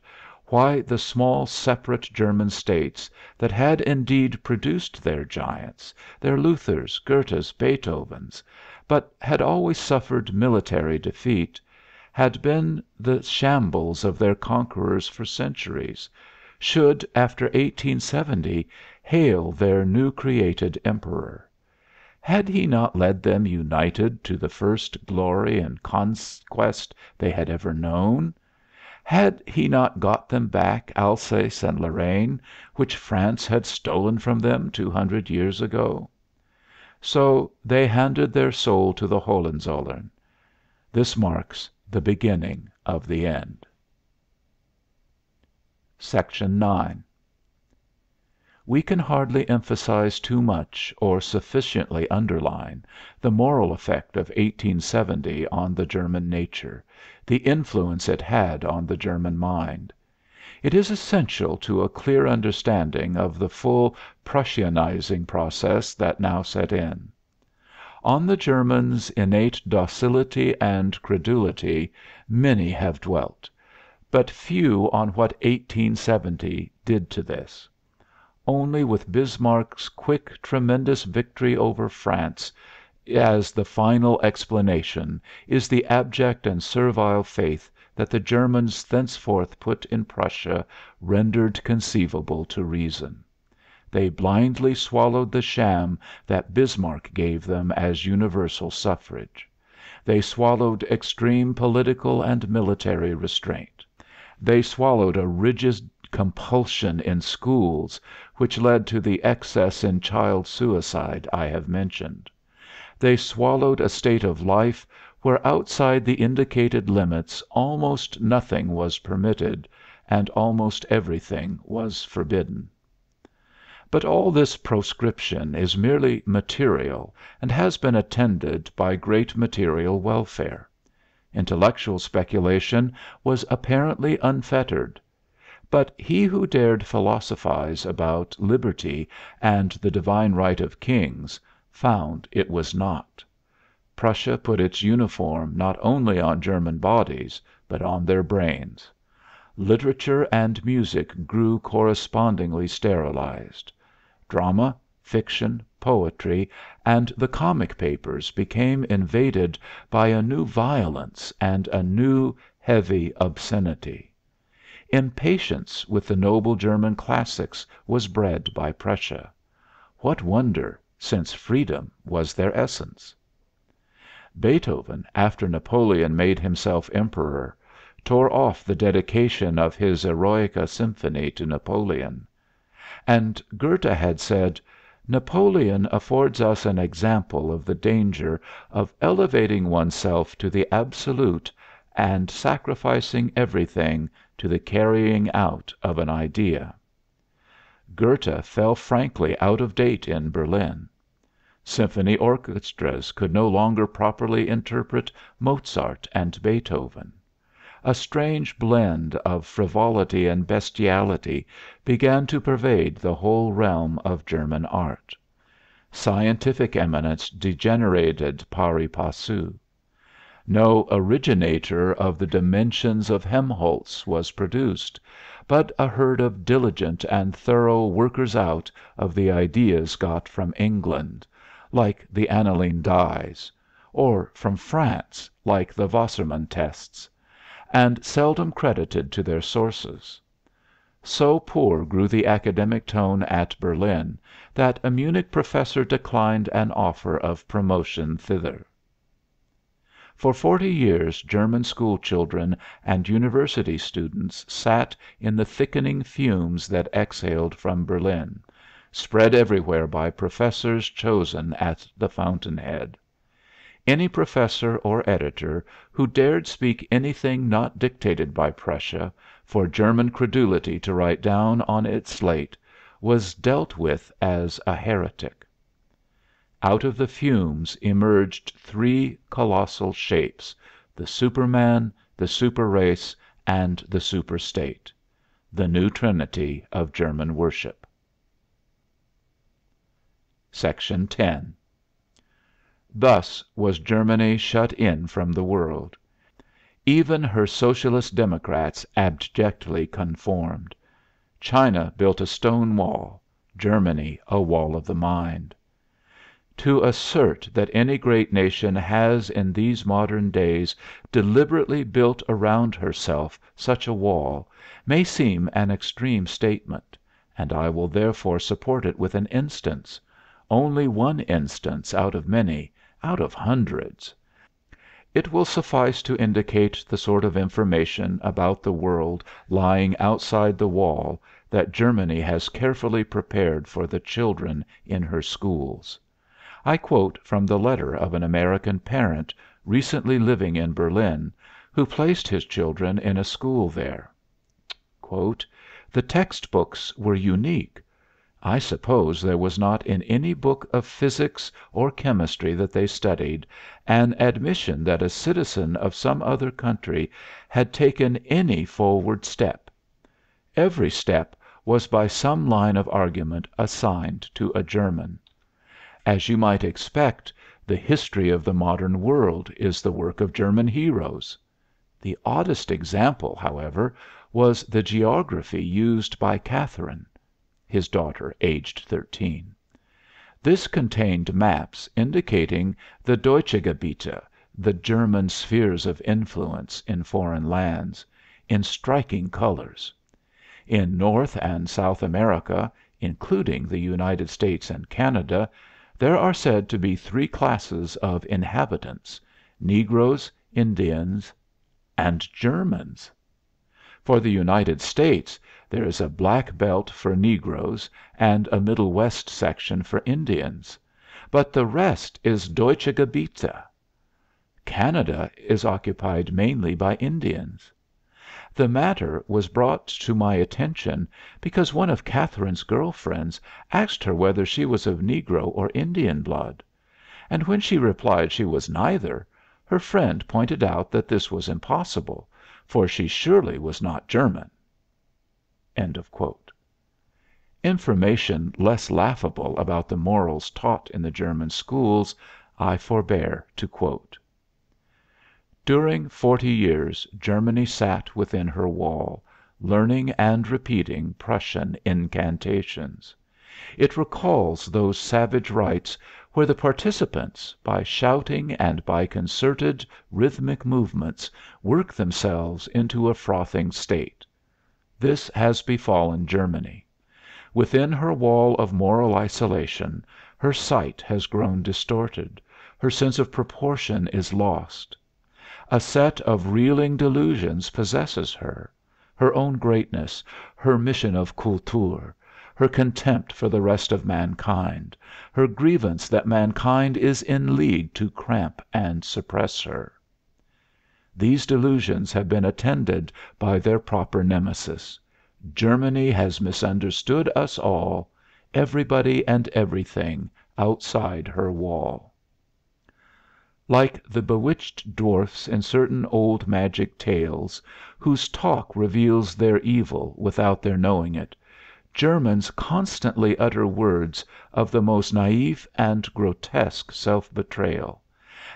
why the small separate German states that had indeed produced their giants, their Luthers, Goethes, Beethovens, but had always suffered military defeat, had been the shambles of their conquerors for centuries, should after 1870 hail their new created emperor. Had he not led them united to the first glory and conquest they had ever known? Had he not got them back Alsace and Lorraine, which France had stolen from them 200 years ago? So they handed their soul to the Hohenzollern. This marks the beginning of the end. Section 9. We can hardly emphasize too much or sufficiently underline the moral effect of 1870 on the German nature, the influence it had on the German mind. It is essential to a clear understanding of the full Prussianizing process that now set in. On the German's innate docility and credulity many have dwelt, but few on what 1870 did to this. Only with Bismarck's quick, tremendous victory over France as the final explanation is the abject and servile faith that the Germans thenceforth put in Prussia rendered conceivable to reason. They blindly swallowed the sham that Bismarck gave them as universal suffrage. They swallowed extreme political and military restraint. They swallowed a rigid compulsion in schools which led to the excess in child suicide I have mentioned. They swallowed a state of life where outside the indicated limits almost nothing was permitted and almost everything was forbidden. But all this proscription is merely material and has been attended by great material welfare. Intellectual speculation was apparently unfettered, but he who dared philosophize about liberty and the divine right of kings found it was not. Prussia put its uniform not only on German bodies, but on their brains. Literature and music grew correspondingly sterilized. Drama, fiction, poetry, and the comic papers became invaded by a new violence and a new heavy obscenity. Impatience with the noble German classics was bred by Prussia. What wonder, since freedom was their essence? Beethoven, after Napoleon made himself emperor, tore off the dedication of his Eroica Symphony to Napoleon. And Goethe had said, "Napoleon affords us an example of the danger of elevating oneself to the absolute and sacrificing everything to the carrying out of an idea." Goethe fell frankly out of date in Berlin. Symphony orchestras could no longer properly interpret Mozart and Beethoven. A strange blend of frivolity and bestiality began to pervade the whole realm of German art. Scientific eminence degenerated pari passu. No originator of the dimensions of Helmholtz was produced, but a herd of diligent and thorough workers out of the ideas got from England, like the aniline dyes, or from France, like the Wassermann tests, and seldom credited to their sources. So poor grew the academic tone at Berlin that a Munich professor declined an offer of promotion thither. For 40 years German school children and university students sat in the thickening fumes that exhaled from Berlin, spread everywhere by professors chosen at the fountainhead. Any professor or editor who dared speak anything not dictated by Prussia for German credulity to write down on its slate, was dealt with as a heretic. Out of the fumes emerged three colossal shapes, the Superman, the Super Race, and the Super State, the new trinity of German worship. Section 10. Thus was Germany shut in from the world. Even her socialist democrats abjectly conformed. China built a stone wall, Germany a wall of the mind. To assert that any great nation has in these modern days deliberately built around herself such a wall may seem an extreme statement, and I will therefore support it with an instance, only one instance out of many, out of hundreds. It will suffice to indicate the sort of information about the world lying outside the wall that Germany has carefully prepared for the children in her schools. I quote from the letter of an American parent recently living in Berlin, who placed his children in a school there. Quote, "The textbooks were unique. I suppose there was not in any book of physics or chemistry that they studied an admission that a citizen of some other country had taken any forward step. Every step was by some line of argument assigned to a German. As you might expect, the history of the modern world is the work of German heroes. The oddest example, however, was the geography used by Catherine," his daughter aged 13. "This contained maps indicating the Deutsche Gebiete, the German spheres of influence in foreign lands, in striking colors. In North and South America, including the United States and Canada, there are said to be three classes of inhabitants, Negroes, Indians, and Germans. For the United States, there is a black belt for Negroes and a Middle West section for Indians, but the rest is Deutsche Gebiete. Canada is occupied mainly by Indians. The matter was brought to my attention because one of Catherine's girl friends asked her whether she was of Negro or Indian blood, and when she replied she was neither, her friend pointed out that this was impossible, for she surely was not German." End of quote. Information less laughable about the morals taught in the German schools I forbear to quote. During 40 years Germany sat within her wall, learning and repeating Prussian incantations. It recalls those savage rites where the participants, by shouting and by concerted rhythmic movements, work themselves into a frothing state. This has befallen Germany. Within her wall of moral isolation her sight has grown distorted, her sense of proportion is lost. A set of reeling delusions possesses her, her own greatness, her mission of Kultur, her contempt for the rest of mankind, her grievance that mankind is in league to cramp and suppress her. These delusions have been attended by their proper nemesis. Germany has misunderstood us all, everybody and everything outside her wall. Like the bewitched dwarfs in certain old magic tales, whose talk reveals their evil without their knowing it, Germans constantly utter words of the most naïve and grotesque self-betrayal,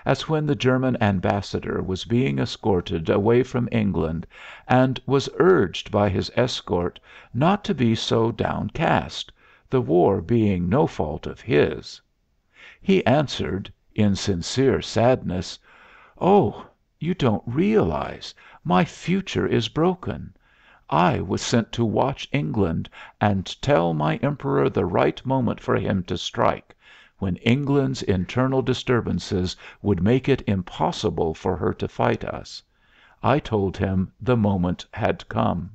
as when the German ambassador was being escorted away from England and was urged by his escort not to be so downcast, the war being no fault of his. He answered, in sincere sadness, "Oh, you don't realize. My future is broken. I was sent to watch England and tell my emperor the right moment for him to strike, when England's internal disturbances would make it impossible for her to fight us. I told him the moment had come."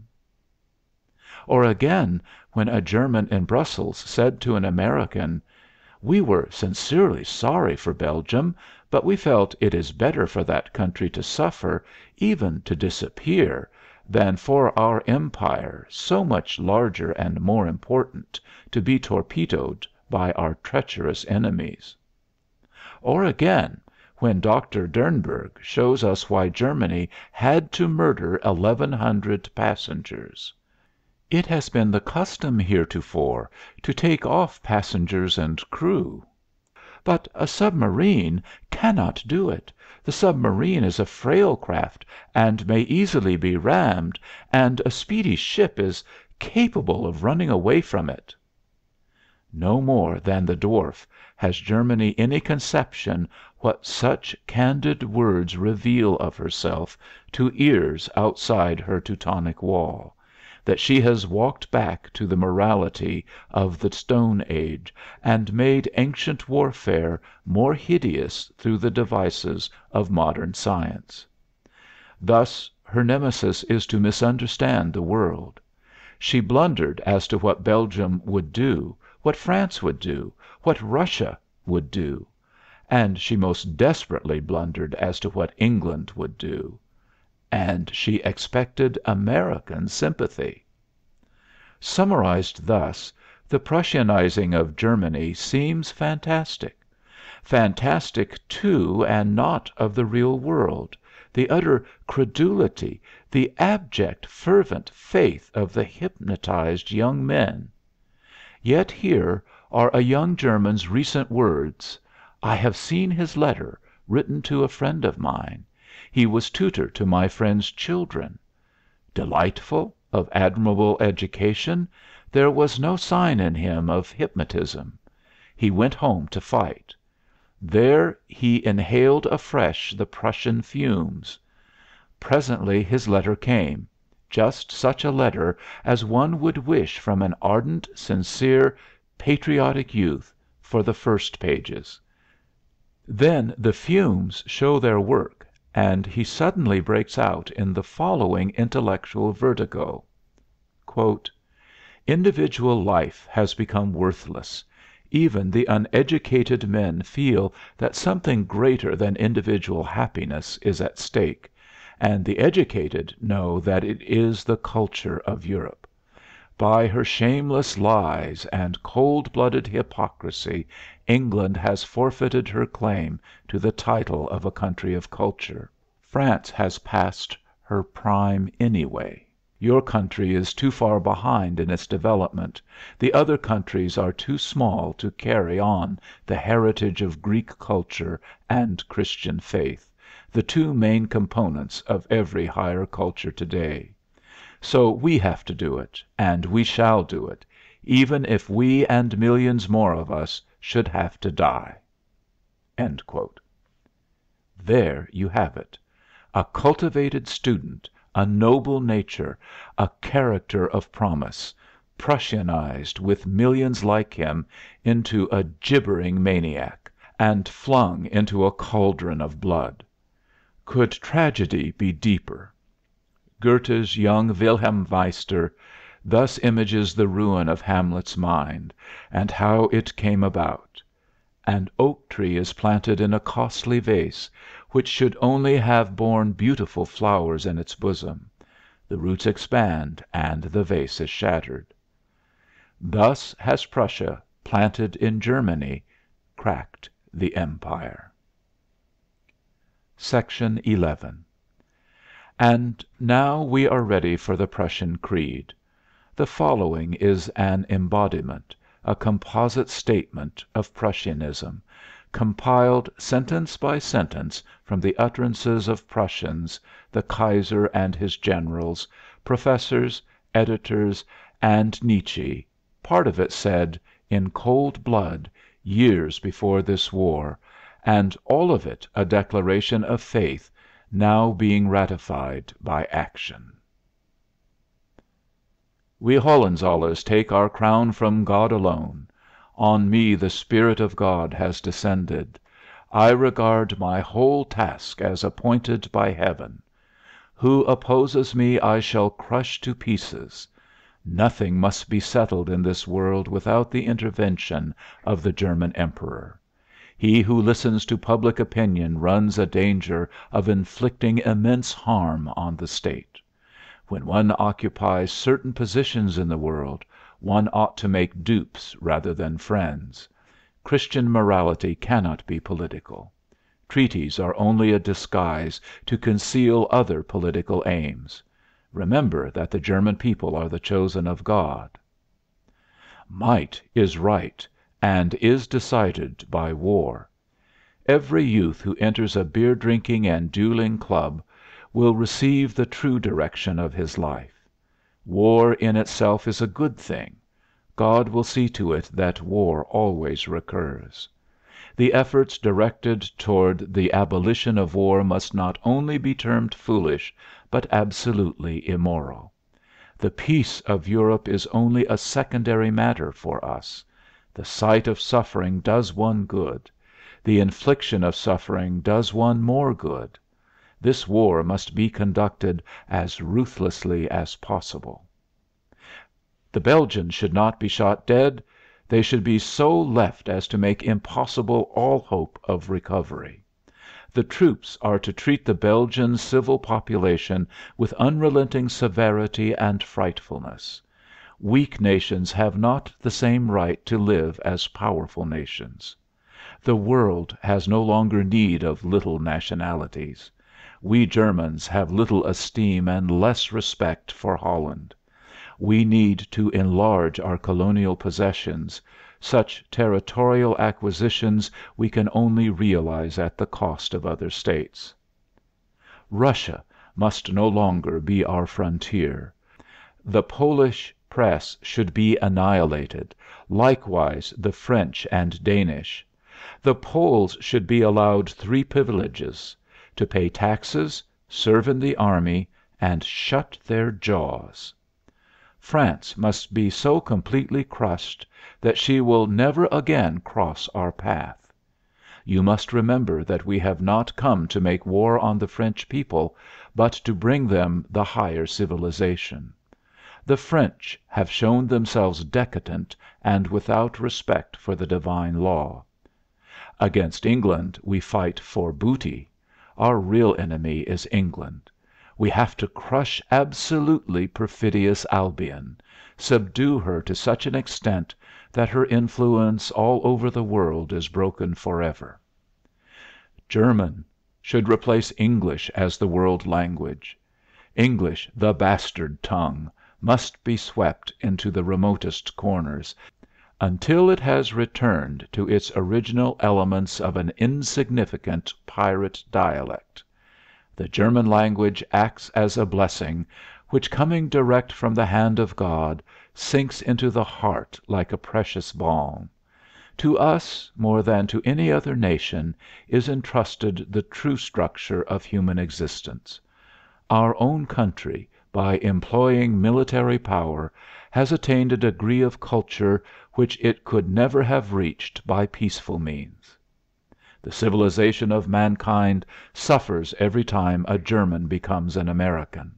Or again, when a German in Brussels said to an American, "We were sincerely sorry for Belgium, but we felt it is better for that country to suffer, even to disappear, than for our empire, so much larger and more important, to be torpedoed by our treacherous enemies. Or again, when Dr. Dernburg shows us why Germany had to murder 1,100 passengers. It has been the custom heretofore to take off passengers and crew. But a submarine cannot do it. The submarine is a frail craft and may easily be rammed, and a speedy ship is capable of running away from it. No more than the dwarf has Germany any conception what such candid words reveal of herself to ears outside her Teutonic wall, that she has walked back to the morality of the Stone Age and made ancient warfare more hideous through the devices of modern science. Thus her nemesis is to misunderstand the world. She blundered as to what Belgium would do, what France would do, what Russia would do, and she most desperately blundered as to what England would do. And she expected American sympathy. Summarized thus, the Prussianizing of Germany seems fantastic. Fantastic, too, and not of the real world, the utter credulity, the abject, fervent faith of the hypnotized young men. Yet here are a young German's recent words. I have seen his letter, written to a friend of mine. He was tutor to my friend's children. Delightful, of admirable education, there was no sign in him of hypnotism. He went home to fight. There he inhaled afresh the Prussian fumes. Presently his letter came, just such a letter as one would wish from an ardent, sincere, patriotic youth, for the first pages. Then the fumes show their work, and he suddenly breaks out in the following intellectual vertigo. Quote, "Individual life has become worthless. Even the uneducated men feel that something greater than individual happiness is at stake, and the educated know that it is the culture of Europe. By her shameless lies and cold-blooded hypocrisy, England has forfeited her claim to the title of a country of culture. France has passed her prime anyway. Your country is too far behind in its development. The other countries are too small to carry on the heritage of Greek culture and Christian faith, the two main components of every higher culture today. So we have to do it, and we shall do it, even if we and millions more of us should have to die." End quote. There you have it. A cultivated student, a noble nature, a character of promise, Prussianized with millions like him into a gibbering maniac, and flung into a cauldron of blood. Could tragedy be deeper? Goethe's young Wilhelm Wister thus images the ruin of Hamlet's mind, and how it came about. An oak tree is planted in a costly vase, which should only have borne beautiful flowers in its bosom. The roots expand, and the vase is shattered. Thus has Prussia, planted in Germany, cracked the empire. Section 11. And now we are ready for the Prussian creed. The following is an embodiment, a composite statement of Prussianism, compiled sentence by sentence from the utterances of Prussians, the Kaiser and his generals, professors, editors, and Nietzsche, part of it said in cold blood years before this war, and all of it a declaration of faith now being ratified by action. We Hohenzollerns take our crown from God alone. On me the Spirit of God has descended. I regard my whole task as appointed by heaven. Who opposes me I shall crush to pieces. Nothing must be settled in this world without the intervention of the German Emperor. He who listens to public opinion runs a danger of inflicting immense harm on the state. When one occupies certain positions in the world, one ought to make dupes rather than friends. Christian morality cannot be political. Treaties are only a disguise to conceal other political aims. Remember that the German people are the chosen of God. Might is right, and is decided by war. Every youth who enters a beer-drinking and dueling club will receive the true direction of his life. War in itself is a good thing. God will see to it that war always recurs. The efforts directed toward the abolition of war must not only be termed foolish, but absolutely immoral. The peace of Europe is only a secondary matter for us. The sight of suffering does one good. The infliction of suffering does one more good. This war must be conducted as ruthlessly as possible. The Belgians should not be shot dead. They should be so left as to make impossible all hope of recovery. The troops are to treat the Belgian civil population with unrelenting severity and frightfulness. Weak nations have not the same right to live as powerful nations. The world has no longer need of little nationalities. We Germans have little esteem and less respect for Holland. We need to enlarge our colonial possessions, such territorial acquisitions we can only realize at the cost of other states. Russia must no longer be our frontier. The Polish press should be annihilated, likewise the French and Danish. The Poles should be allowed three privileges: to pay taxes, serve in the army, and shut their jaws. France must be so completely crushed that she will never again cross our path. You must remember that we have not come to make war on the French people, but to bring them the higher civilization. The French have shown themselves decadent and without respect for the divine law. Against England we fight for booty. Our real enemy is England. We have to crush absolutely perfidious Albion, subdue her to such an extent that her influence all over the world is broken forever. German should replace English as the world language. English, the bastard tongue, must be swept into the remotest corners until it has returned to its original elements of an insignificant pirate dialect. The German language acts as a blessing, which, coming direct from the hand of God, sinks into the heart like a precious balm. To us, more than to any other nation, is entrusted the true structure of human existence. Our own country, by employing military power, has attained a degree of culture which it could never have reached by peaceful means. The civilization of mankind suffers every time a German becomes an American.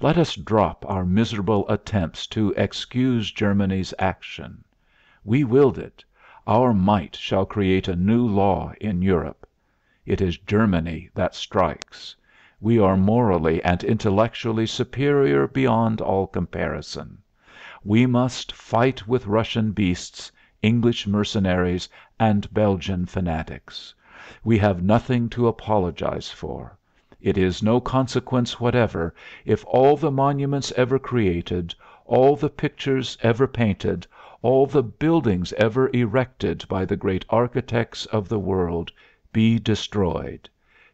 Let us drop our miserable attempts to excuse Germany's action. We willed it. Our might shall create a new law in Europe. It is Germany that strikes. We are morally and intellectually superior beyond all comparison. We must fight with Russian beasts, English mercenaries, and Belgian fanatics. We have nothing to apologize for. It is no consequence whatever if all the monuments ever created, all the pictures ever painted, all the buildings ever erected by the great architects of the world be destroyed.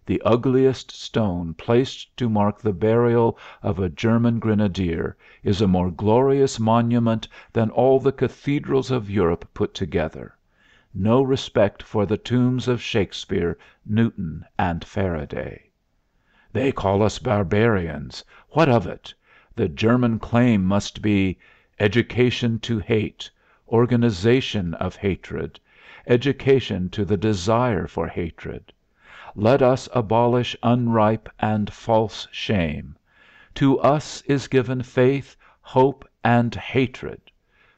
The ugliest stone placed to mark the burial of a German grenadier is a more glorious monument than all the cathedrals of Europe put together. No respect for the tombs of Shakespeare, Newton, and Faraday. They call us barbarians. What of it? The German claim must be education to hate, organization of hatred, education to the desire for hatred. Let us abolish unripe and false shame. To us is given faith, hope, and hatred,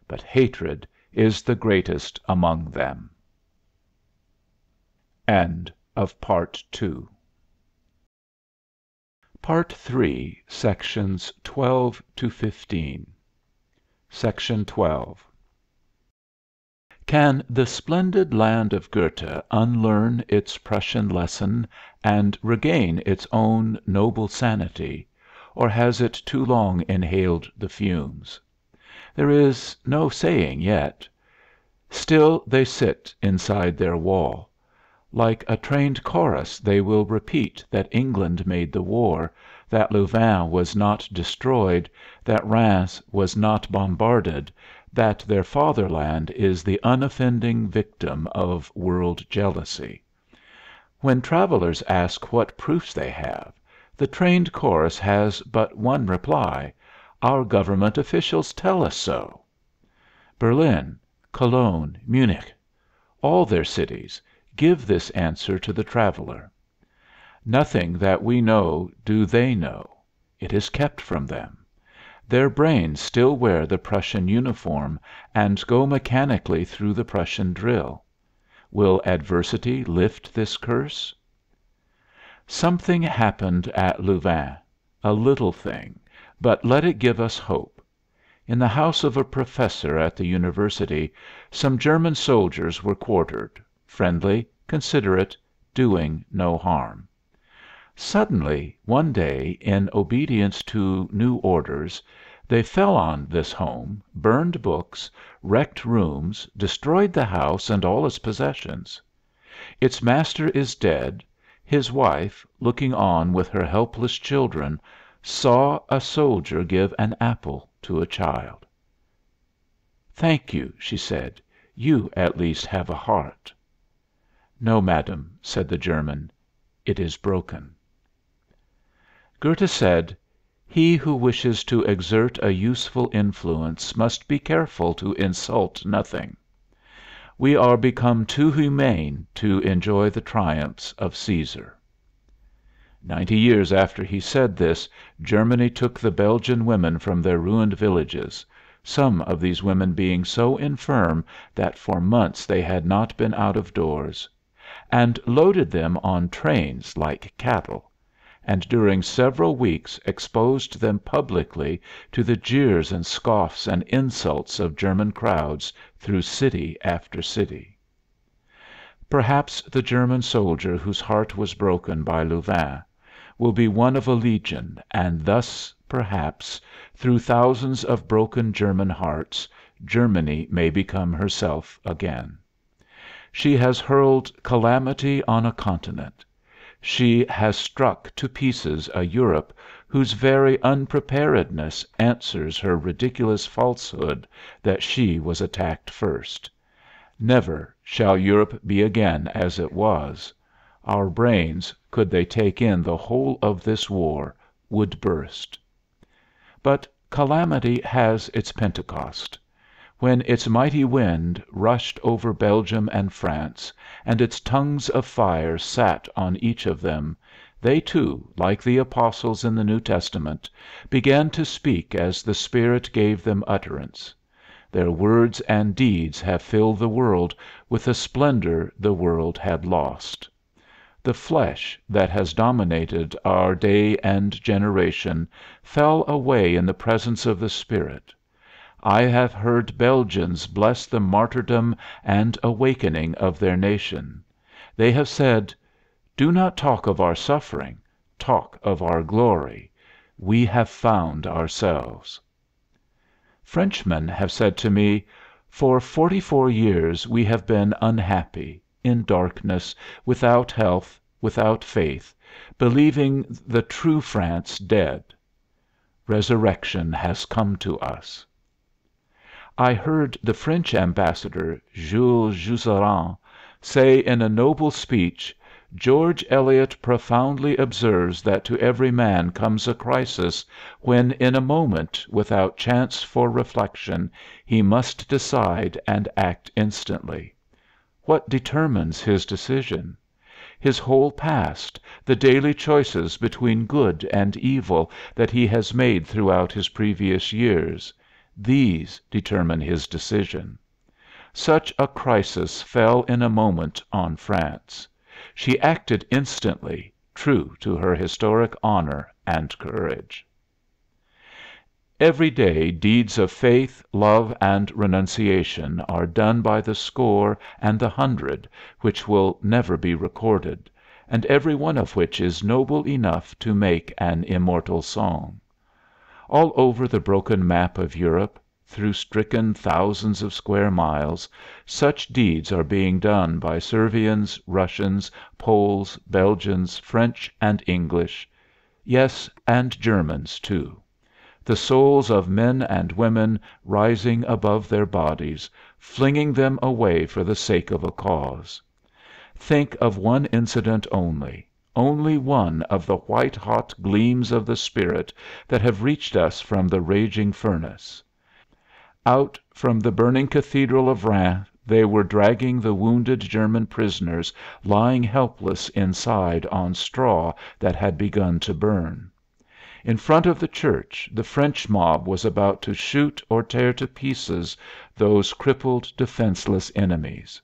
but hatred is the greatest among them. End of Part 2. PART III SECTIONS 12 to 15 SECTION 12. Can the splendid land of Goethe unlearn its Prussian lesson and regain its own noble sanity, or has it too long inhaled the fumes? There is no saying yet. Still they sit inside their wall. Like a trained chorus they will repeat that England made the war, that Louvain was not destroyed, that Rheims was not bombarded, that their fatherland is the unoffending victim of world jealousy. When travelers ask what proofs they have, the trained chorus has but one reply: "Our government officials tell us so." Berlin, Cologne, Munich, all their cities, give this answer to the traveler. Nothing that we know do they know. It is kept from them. Their brains still wear the Prussian uniform and go mechanically through the Prussian drill. Will adversity lift this curse? Something happened at Louvain, a little thing, but let it give us hope. In the house of a professor at the university some German soldiers were quartered, friendly, considerate, doing no harm. Suddenly, one day, in obedience to new orders, they fell on this home, burned books, wrecked rooms, destroyed the house and all its possessions. Its master is dead. His wife, looking on with her helpless children, saw a soldier give an apple to a child. "Thank you," she said. "You at least have a heart." "No, madam," said the German, "it is broken." Goethe said, "He who wishes to exert a useful influence must be careful to insult nothing. We are become too humane to enjoy the triumphs of Caesar." 90 years after he said this, Germany took the Belgian women from their ruined villages, some of these women being so infirm that for months they had not been out of doors, and loaded them on trains like cattle, and during several weeks exposed them publicly to the jeers and scoffs and insults of German crowds through city after city. Perhaps the German soldier whose heart was broken by Louvain will be one of a legion, and thus, perhaps, through thousands of broken German hearts, Germany may become herself again. She has hurled calamity on a continent. She has struck to pieces a Europe whose very unpreparedness answers her ridiculous falsehood that she was attacked first. Never shall Europe be again as it was. Our brains, could they take in the whole of this war, would burst. But calamity has its Pentecost. When its mighty wind rushed over Belgium and France, and its tongues of fire sat on each of them, they too, like the apostles in the New Testament, began to speak as the Spirit gave them utterance. Their words and deeds have filled the world with a splendor the world had lost. The flesh that has dominated our day and generation fell away in the presence of the Spirit. I have heard Belgians bless the martyrdom and awakening of their nation. They have said, "Do not talk of our suffering, talk of our glory. We have found ourselves." Frenchmen have said to me, "For 44 years we have been unhappy, in darkness, without health, without faith, believing the true France dead. Resurrection has come to us." I heard the French ambassador, Jules Jusserand, say in a noble speech, "George Eliot profoundly observes that to every man comes a crisis when in a moment, without chance for reflection, he must decide and act instantly. What determines his decision? His whole past, the daily choices between good and evil that he has made throughout his previous years, these determine his decision." Such a crisis fell in a moment on France. She acted instantly, true to her historic honor and courage. Every day deeds of faith, love, and renunciation are done by the score and the hundred which will never be recorded, and every one of which is noble enough to make an immortal song. All over the broken map of Europe, through stricken thousands of square miles, such deeds are being done by Servians, Russians, Poles, Belgians, French, and English, yes, and Germans too, the souls of men and women rising above their bodies, flinging them away for the sake of a cause. Think of one incident only one of the white-hot gleams of the spirit that have reached us from the raging furnace. Out from the burning cathedral of Rheims they were dragging the wounded German prisoners lying helpless inside on straw that had begun to burn. In front of the church the French mob was about to shoot or tear to pieces those crippled, defenseless enemies.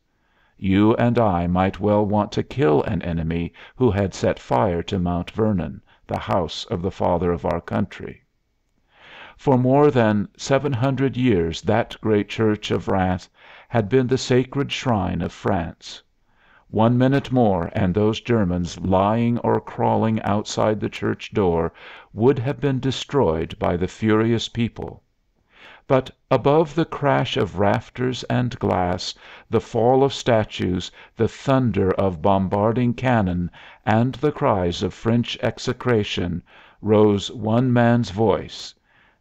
You and I might well want to kill an enemy who had set fire to Mount Vernon, the house of the father of our country. For more than 700 years that great church of Rheims had been the sacred shrine of France. 1 minute more and those Germans lying or crawling outside the church door would have been destroyed by the furious people. But above the crash of rafters and glass, the fall of statues, the thunder of bombarding cannon, and the cries of French execration, rose one man's voice.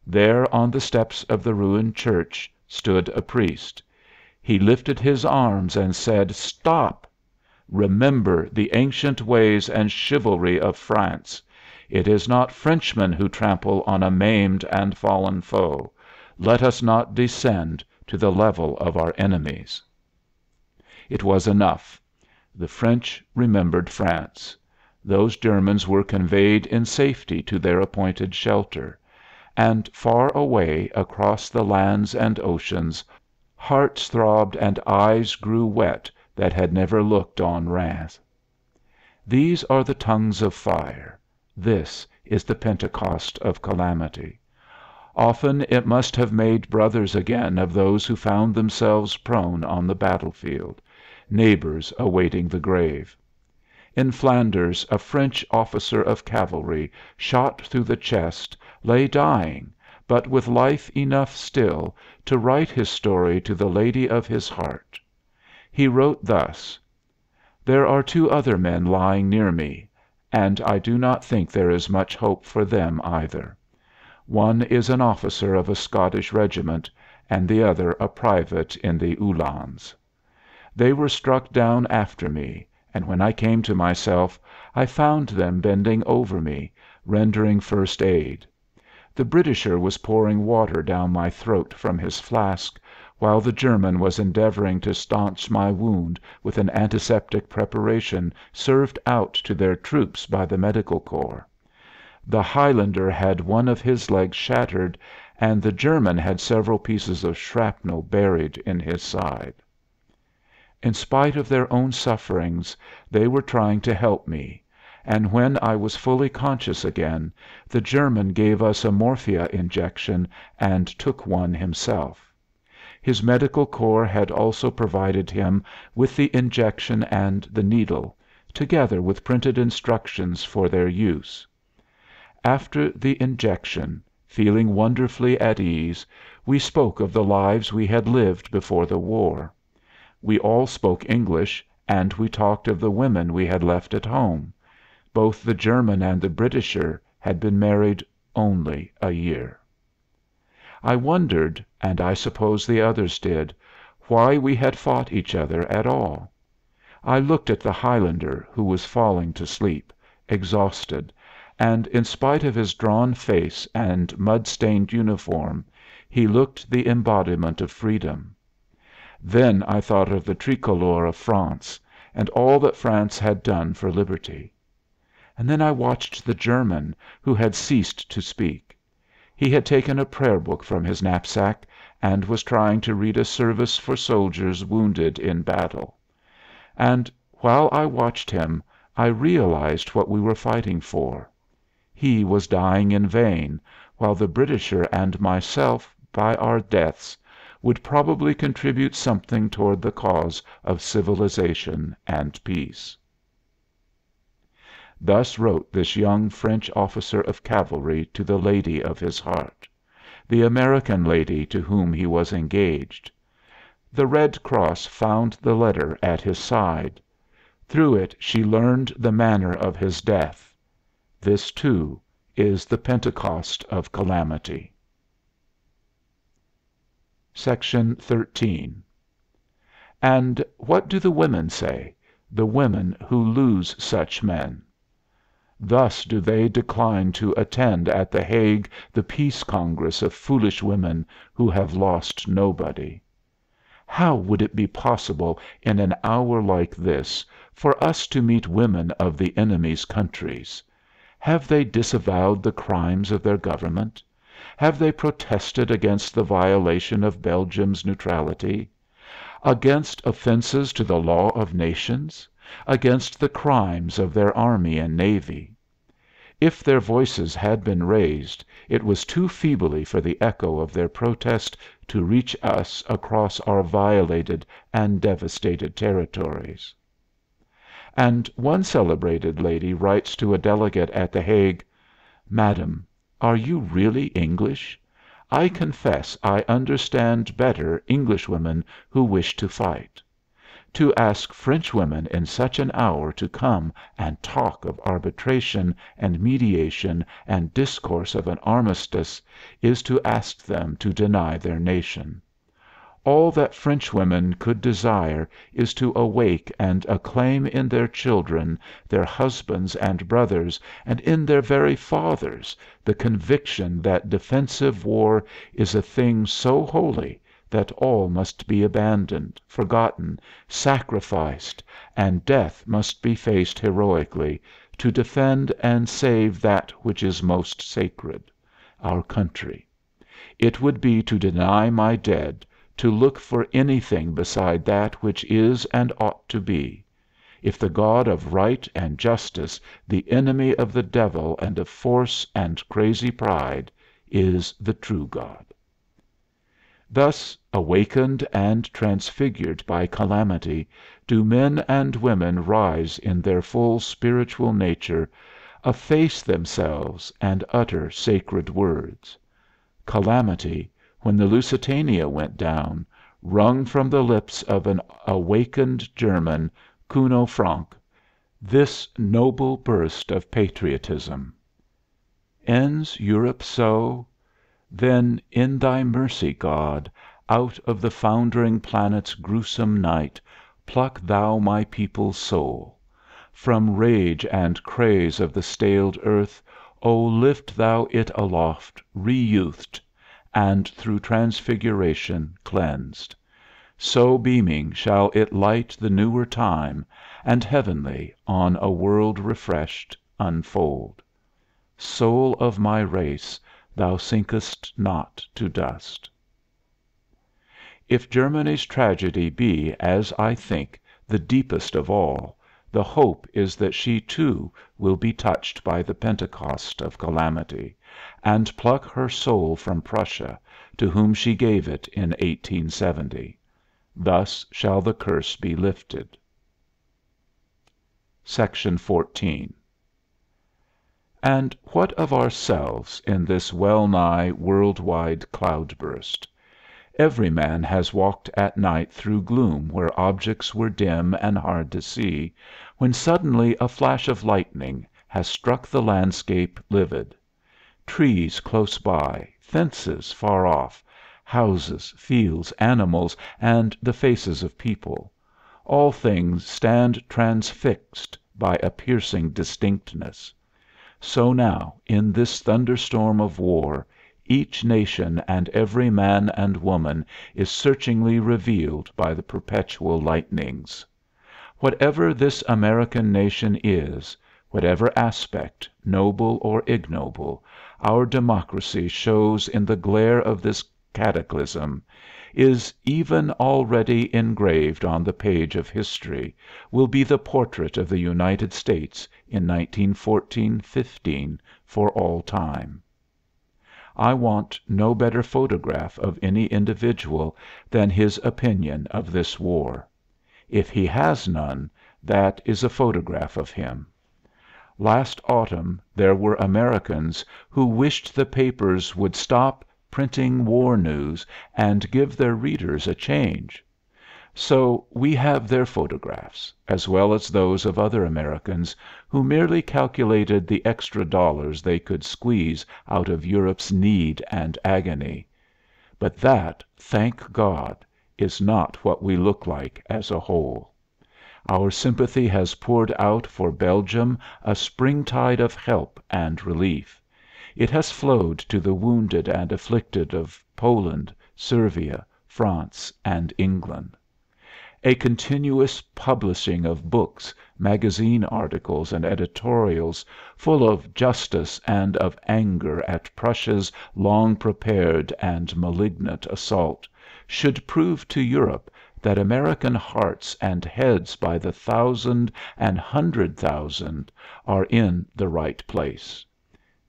There on the steps of the ruined church stood a priest. He lifted his arms and said, "Stop! Remember the ancient ways and chivalry of France. It is not Frenchmen who trample on a maimed and fallen foe. Let us not descend to the level of our enemies." It was enough. The French remembered France. Those Germans were conveyed in safety to their appointed shelter, and far away across the lands and oceans, hearts throbbed and eyes grew wet that had never looked on Rheims. These are the tongues of fire. This is the Pentecost of calamity. Often it must have made brothers again of those who found themselves prone on the battlefield, neighbors awaiting the grave. In Flanders a French officer of cavalry, shot through the chest, lay dying, but with life enough still to write his story to the lady of his heart. He wrote thus: "There are 2 other men lying near me, and I do not think there is much hope for them either. One is an officer of a Scottish regiment, and the other a private in the Uhlans. They were struck down after me, and when I came to myself, I found them bending over me, rendering first aid. The Britisher was pouring water down my throat from his flask, while the German was endeavoring to stanch my wound with an antiseptic preparation served out to their troops by the medical corps. The Highlander had one of his legs shattered, and the German had several pieces of shrapnel buried in his side. In spite of their own sufferings, they were trying to help me, and when I was fully conscious again, the German gave us a morphia injection and took one himself. His medical corps had also provided him with the injection and the needle, together with printed instructions for their use. After the injection, feeling wonderfully at ease, we spoke of the lives we had lived before the war. We all spoke English, and we talked of the women we had left at home. Both the German and the Britisher had been married only a year. I wondered, and I suppose the others did, why we had fought each other at all. I looked at the Highlander, who was falling to sleep, exhausted, and in spite of his drawn face and mud-stained uniform, he looked the embodiment of freedom. Then I thought of the tricolor of France, and all that France had done for liberty. And then I watched the German, who had ceased to speak. He had taken a prayer book from his knapsack and was trying to read a service for soldiers wounded in battle. And while I watched him, I realized what we were fighting for. He was dying in vain, while the Britisher and myself by our deaths would probably contribute something toward the cause of civilization and peace." Thus wrote this young French officer of cavalry to the lady of his heart, the American lady to whom he was engaged. The Red Cross found the letter at his side. Through it she learned the manner of his death. This, too, is the Pentecost of calamity. Section 13. And what do the women say, the women who lose such men? Thus do they decline to attend at The Hague the Peace Congress of foolish women who have lost nobody. How would it be possible in an hour like this for us to meet women of the enemy's countries? Have they disavowed the crimes of their government? Have they protested against the violation of Belgium's neutrality? Against offenses to the law of nations? Against the crimes of their army and navy? If their voices had been raised, it was too feebly for the echo of their protest to reach us across our violated and devastated territories. And one celebrated lady writes to a delegate at The Hague, "Madam, are you really English? I confess I understand better Englishwomen who wish to fight. To ask Frenchwomen in such an hour to come and talk of arbitration and mediation and discourse of an armistice is to ask them to deny their nation. All that Frenchwomen could desire is to awake and acclaim in their children, their husbands and brothers, and in their very fathers, the conviction that defensive war is a thing so holy that all must be abandoned, forgotten, sacrificed, and death must be faced heroically to defend and save that which is most sacred, our country. It would be to deny my dead to look for anything beside that which is and ought to be, if the God of right and justice, the enemy of the devil and of force and crazy pride, is the true God." Thus, awakened and transfigured by calamity, do men and women rise in their full spiritual nature, efface themselves, and utter sacred words. Calamity, when the Lusitania went down, wrung from the lips of an awakened German, Kuno Francke, this noble burst of patriotism: "Ends Europe so? Then, in thy mercy, God, out of the foundering planet's gruesome night, pluck thou my people's soul. From rage and craze of the staled earth, O lift thou it aloft, re-youthed, and through transfiguration cleansed. So beaming shall it light the newer time, and heavenly, on a world refreshed, unfold. Soul of my race, thou sinkest not to dust." If Germany's tragedy be, as I think, the deepest of all, the hope is that she, too, will be touched by the Pentecost of calamity, and pluck her soul from Prussia, to whom she gave it in 1870. Thus shall the curse be lifted. Section 14. And what of ourselves in this well-nigh world-wide cloudburst? Every man has walked at night through gloom where objects were dim and hard to see, when suddenly a flash of lightning has struck the landscape livid. Trees close by, fences far off, houses, fields, animals, and the faces of people, all things stand transfixed by a piercing distinctness. So now, in this thunderstorm of war, each nation and every man and woman is searchingly revealed by the perpetual lightnings. Whatever this American nation is, whatever aspect, noble or ignoble, our democracy shows in the glare of this cataclysm, is even already engraved on the page of history, will be the portrait of the United States in 1914-15 for all time. I want no better photograph of any individual than his opinion of this war. If he has none, that is a photograph of him. Last autumn there were Americans who wished the papers would stop printing war news and give their readers a change. So we have their photographs, as well as those of other Americans who merely calculated the extra dollars they could squeeze out of Europe's need and agony. But that, thank God, is not what we look like as a whole. Our sympathy has poured out for Belgium a springtide of help and relief. It has flowed to the wounded and afflicted of Poland, Servia, France, and England. A continuous publishing of books, magazine articles, and editorials full of justice and of anger at Prussia's long prepared and malignant assault should prove to Europe that American hearts and heads by the thousand and hundred thousand are in the right place.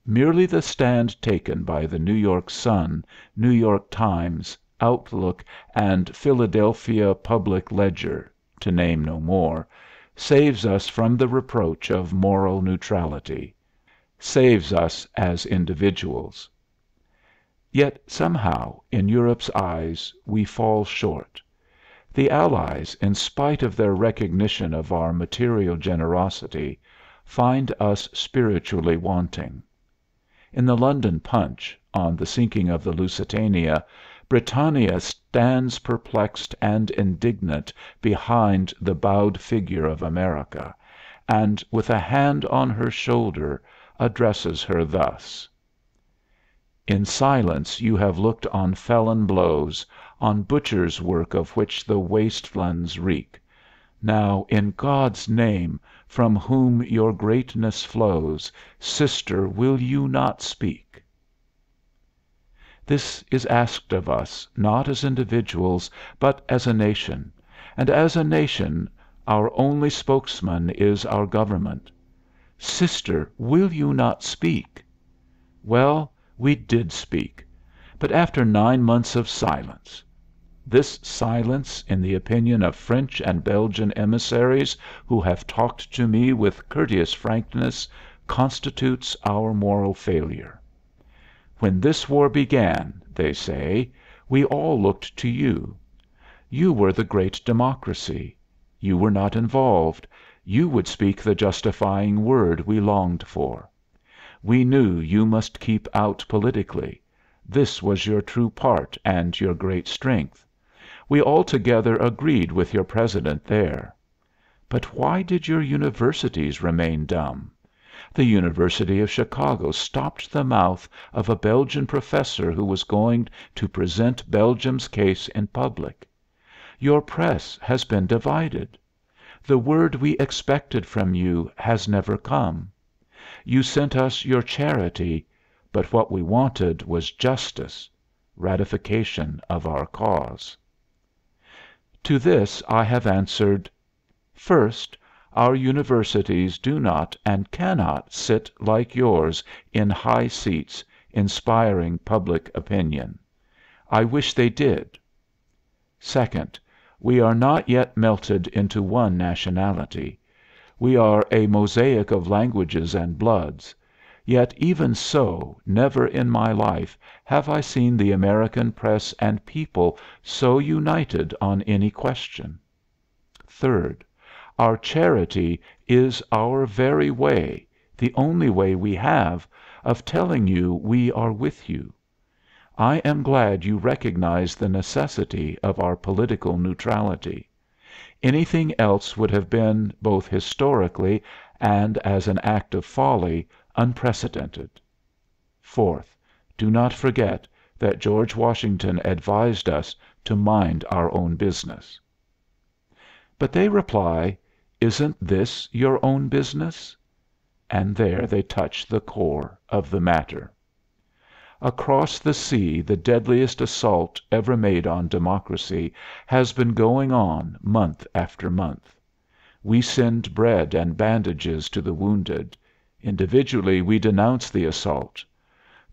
Merely the stand taken by the New York Sun, New York Times, Outlook, and Philadelphia Public Ledger, to name no more, saves us from the reproach of moral neutrality, saves us as individuals. Yet somehow, in Europe's eyes, we fall short. The Allies, in spite of their recognition of our material generosity, find us spiritually wanting. In the London Punch, on the sinking of the Lusitania, Britannia stands perplexed and indignant behind the bowed figure of America, and with a hand on her shoulder addresses her thus: "In silence you have looked on felon blows, on butcher's work of which the wastelands reek. Now, in God's name, from whom your greatness flows, sister, will you not speak?" This is asked of us, not as individuals, but as a nation, and as a nation our only spokesman is our government. "Sister, will you not speak?" Well, we did speak, but after 9 months of silence. This silence, in the opinion of French and Belgian emissaries who have talked to me with courteous frankness, constitutes our moral failure. "When this war began," they say, "we all looked to you. You were the great democracy. You were not involved. You would speak the justifying word we longed for. We knew you must keep out politically. This was your true part and your great strength. We altogether agreed with your president there. But why did your universities remain dumb? The University of Chicago stopped the mouth of a Belgian professor who was going to present Belgium's case in public. Your press has been divided. The word we expected from you has never come. You sent us your charity, but what we wanted was justice, ratification of our cause." To this I have answered: first, our universities do not and cannot sit like yours in high seats, inspiring public opinion. I wish they did. Second, we are not yet melted into one nationality. We are a mosaic of languages and bloods. Yet even so, never in my life have I seen the American press and people so united on any question. Third, our charity is our very way, the only way we have, of telling you we are with you. I am glad you recognize the necessity of our political neutrality. Anything else would have been, both historically and as an act of folly, unprecedented. Fourth, do not forget that George Washington advised us to mind our own business. But they reply, "Isn't this your own business?" And there they touch the core of the matter. Across the sea the deadliest assault ever made on democracy has been going on month after month. We send bread and bandages to the wounded. Individually we denounce the assault.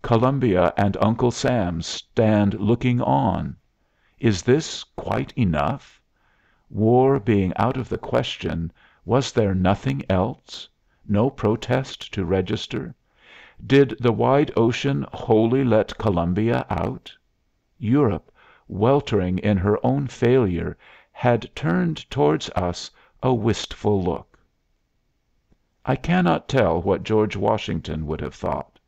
Columbia and Uncle Sam stand looking on. Is this quite enough? War being out of the question, was there nothing else? No protest to register? Did the wide ocean wholly let Columbia out? Europe, weltering in her own failure, had turned towards us a wistful look. I cannot tell what George Washington would have thought.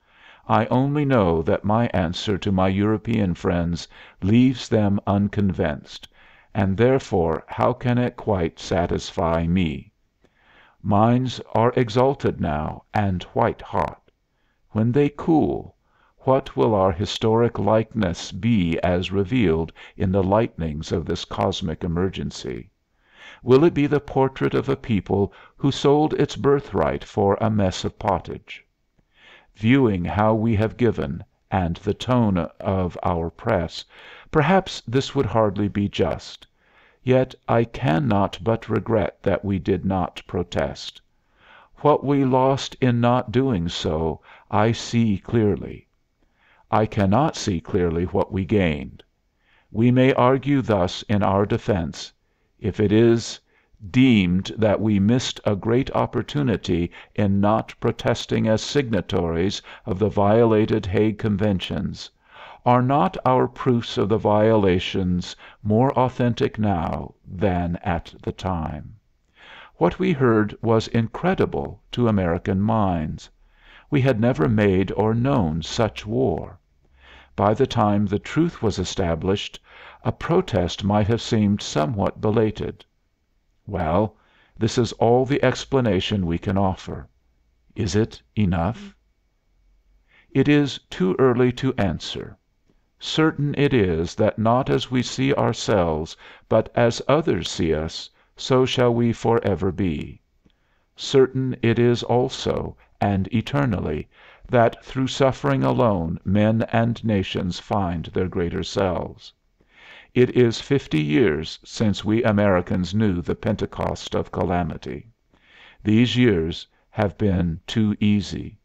I only know that my answer to my European friends leaves them unconvinced, and therefore how can it quite satisfy me? Minds are exalted now and white hot. When they cool, what will our historic likeness be as revealed in the lightnings of this cosmic emergency? Will it be the portrait of a people who sold its birthright for a mess of pottage? Viewing how we have given, and the tone of our press, perhaps this would hardly be just. Yet I cannot but regret that we did not protest. What we lost in not doing so I see clearly. I cannot see clearly what we gained. We may argue thus in our defense: if it is deemed that we missed a great opportunity in not protesting as signatories of the violated Hague Conventions, are not our proofs of the violations more authentic now than at the time? What we heard was incredible to American minds. We had never made or known such war. By the time the truth was established, a protest might have seemed somewhat belated. Well, this is all the explanation we can offer. Is it enough? It is too early to answer. Certain it is that not as we see ourselves, but as others see us, so shall we forever be. Certain it is also, and eternally, that through suffering alone men and nations find their greater selves. It is 50 years since we Americans knew the Pentecost of calamity. These years have been too easy.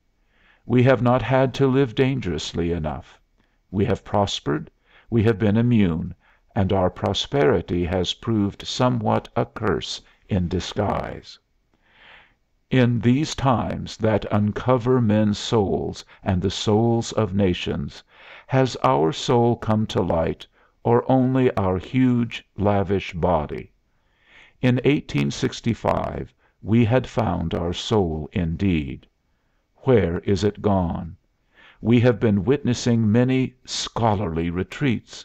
We have not had to live dangerously enough. We have prospered, we have been immune, and our prosperity has proved somewhat a curse in disguise. In these times that uncover men's souls and the souls of nations, has our soul come to light, or only our huge, lavish body? In 1865 we had found our soul indeed. Where is it gone? We have been witnessing many scholarly retreats,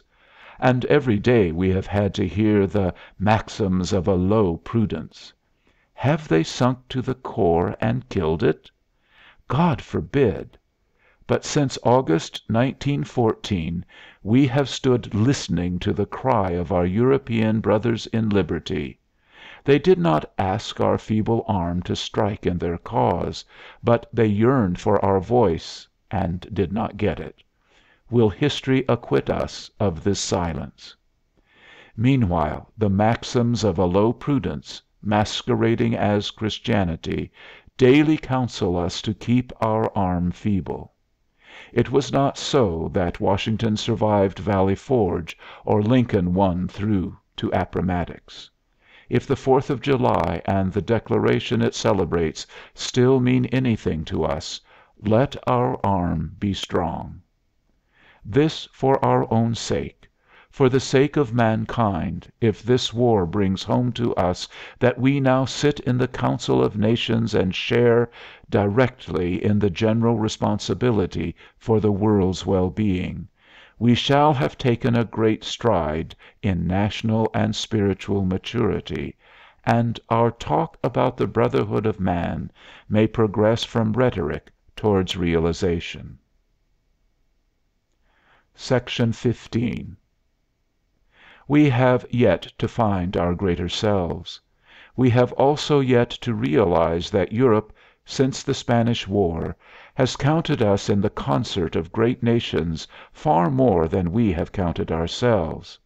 and every day we have had to hear the maxims of a low prudence. Have they sunk to the core and killed it? God forbid! But since August 1914 we have stood listening to the cry of our European brothers in liberty. They did not ask our feeble arm to strike in their cause, but they yearned for our voice and did not get it. Will history acquit us of this silence? Meanwhile the maxims of a low prudence, masquerading as Christianity, daily counsel us to keep our arm feeble. It was not so that Washington survived Valley Forge or Lincoln won through to Appomattox. If the 4th of July and the Declaration it celebrates still mean anything to us, let our arm be strong. This for our own sake, for the sake of mankind, if this war brings home to us that we now sit in the Council of Nations and share directly in the general responsibility for the world's well-being, we shall have taken a great stride in national and spiritual maturity, and our talk about the brotherhood of man may progress from rhetoric towards realization. Section 15. We have yet to find our greater selves. We have also yet to realize that Europe, since the Spanish War, has counted us in the concert of great nations far more than we have counted ourselves.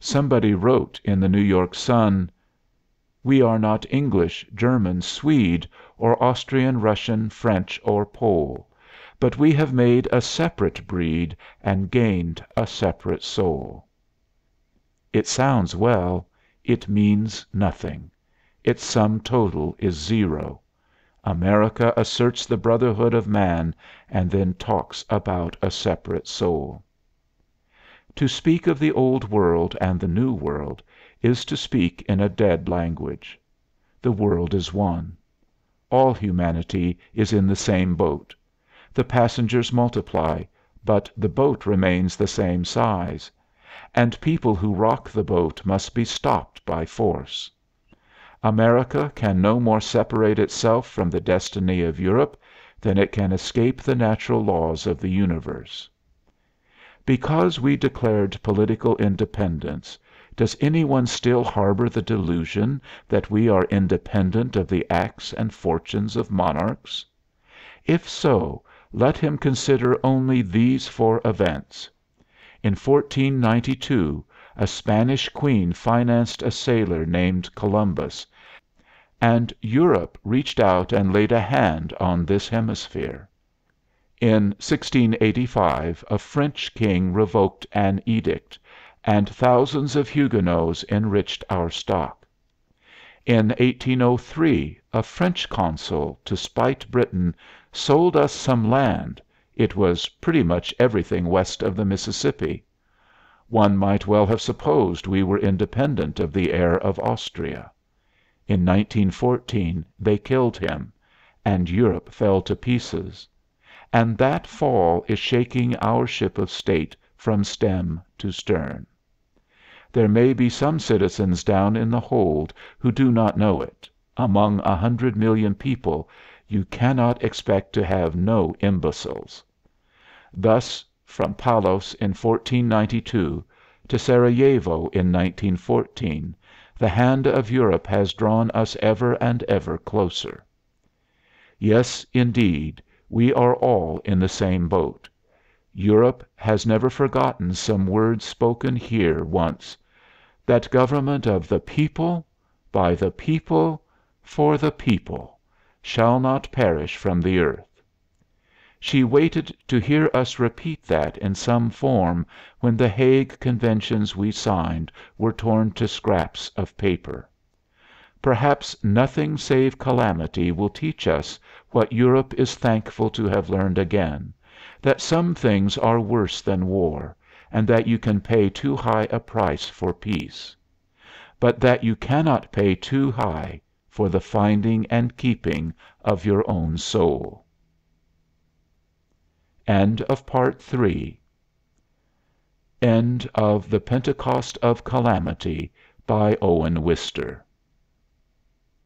Somebody wrote in the New York Sun, "We are not English, German, Swede, or Austrian, Russian, French, or Pole, but we have made a separate breed and gained a separate soul." It sounds well. It means nothing. Its sum total is zero. America asserts the brotherhood of man and then talks about a separate soul. To speak of the Old World and the New World is to speak in a dead language. The world is one. All humanity is in the same boat. The passengers multiply, but the boat remains the same size, and people who rock the boat must be stopped by force. America can no more separate itself from the destiny of Europe than it can escape the natural laws of the universe. Because we declared political independence, does anyone still harbor the delusion that we are independent of the acts and fortunes of monarchs? If so, let him consider only these four events. In 1492, a Spanish queen financed a sailor named Columbus, and Europe reached out and laid a hand on this hemisphere. In 1685, a French king revoked an edict, and thousands of Huguenots enriched our stock. In 1803, a French consul, to spite Britain, sold us some land. It was pretty much everything west of the Mississippi. One might well have supposed we were independent of the heir of Austria. In 1914 they killed him, and Europe fell to pieces. And that fall is shaking our ship of state from stem to stern. There may be some citizens down in the hold who do not know it. Among 100 million people, you cannot expect to have no imbeciles. Thus, from Palos in 1492 to Sarajevo in 1914, the hand of Europe has drawn us ever and ever closer. Yes, indeed, we are all in the same boat. Europe has never forgotten some words spoken here once, that government of the people, by the people, for the people, shall not perish from the earth. She waited to hear us repeat that in some form when the Hague Conventions we signed were torn to scraps of paper. Perhaps nothing save calamity will teach us what Europe is thankful to have learned again, that some things are worse than war, and that you can pay too high a price for peace, but that you cannot pay too high for the finding and keeping of your own soul. End of Part 3. End of The Pentecost of Calamity by Owen Wister.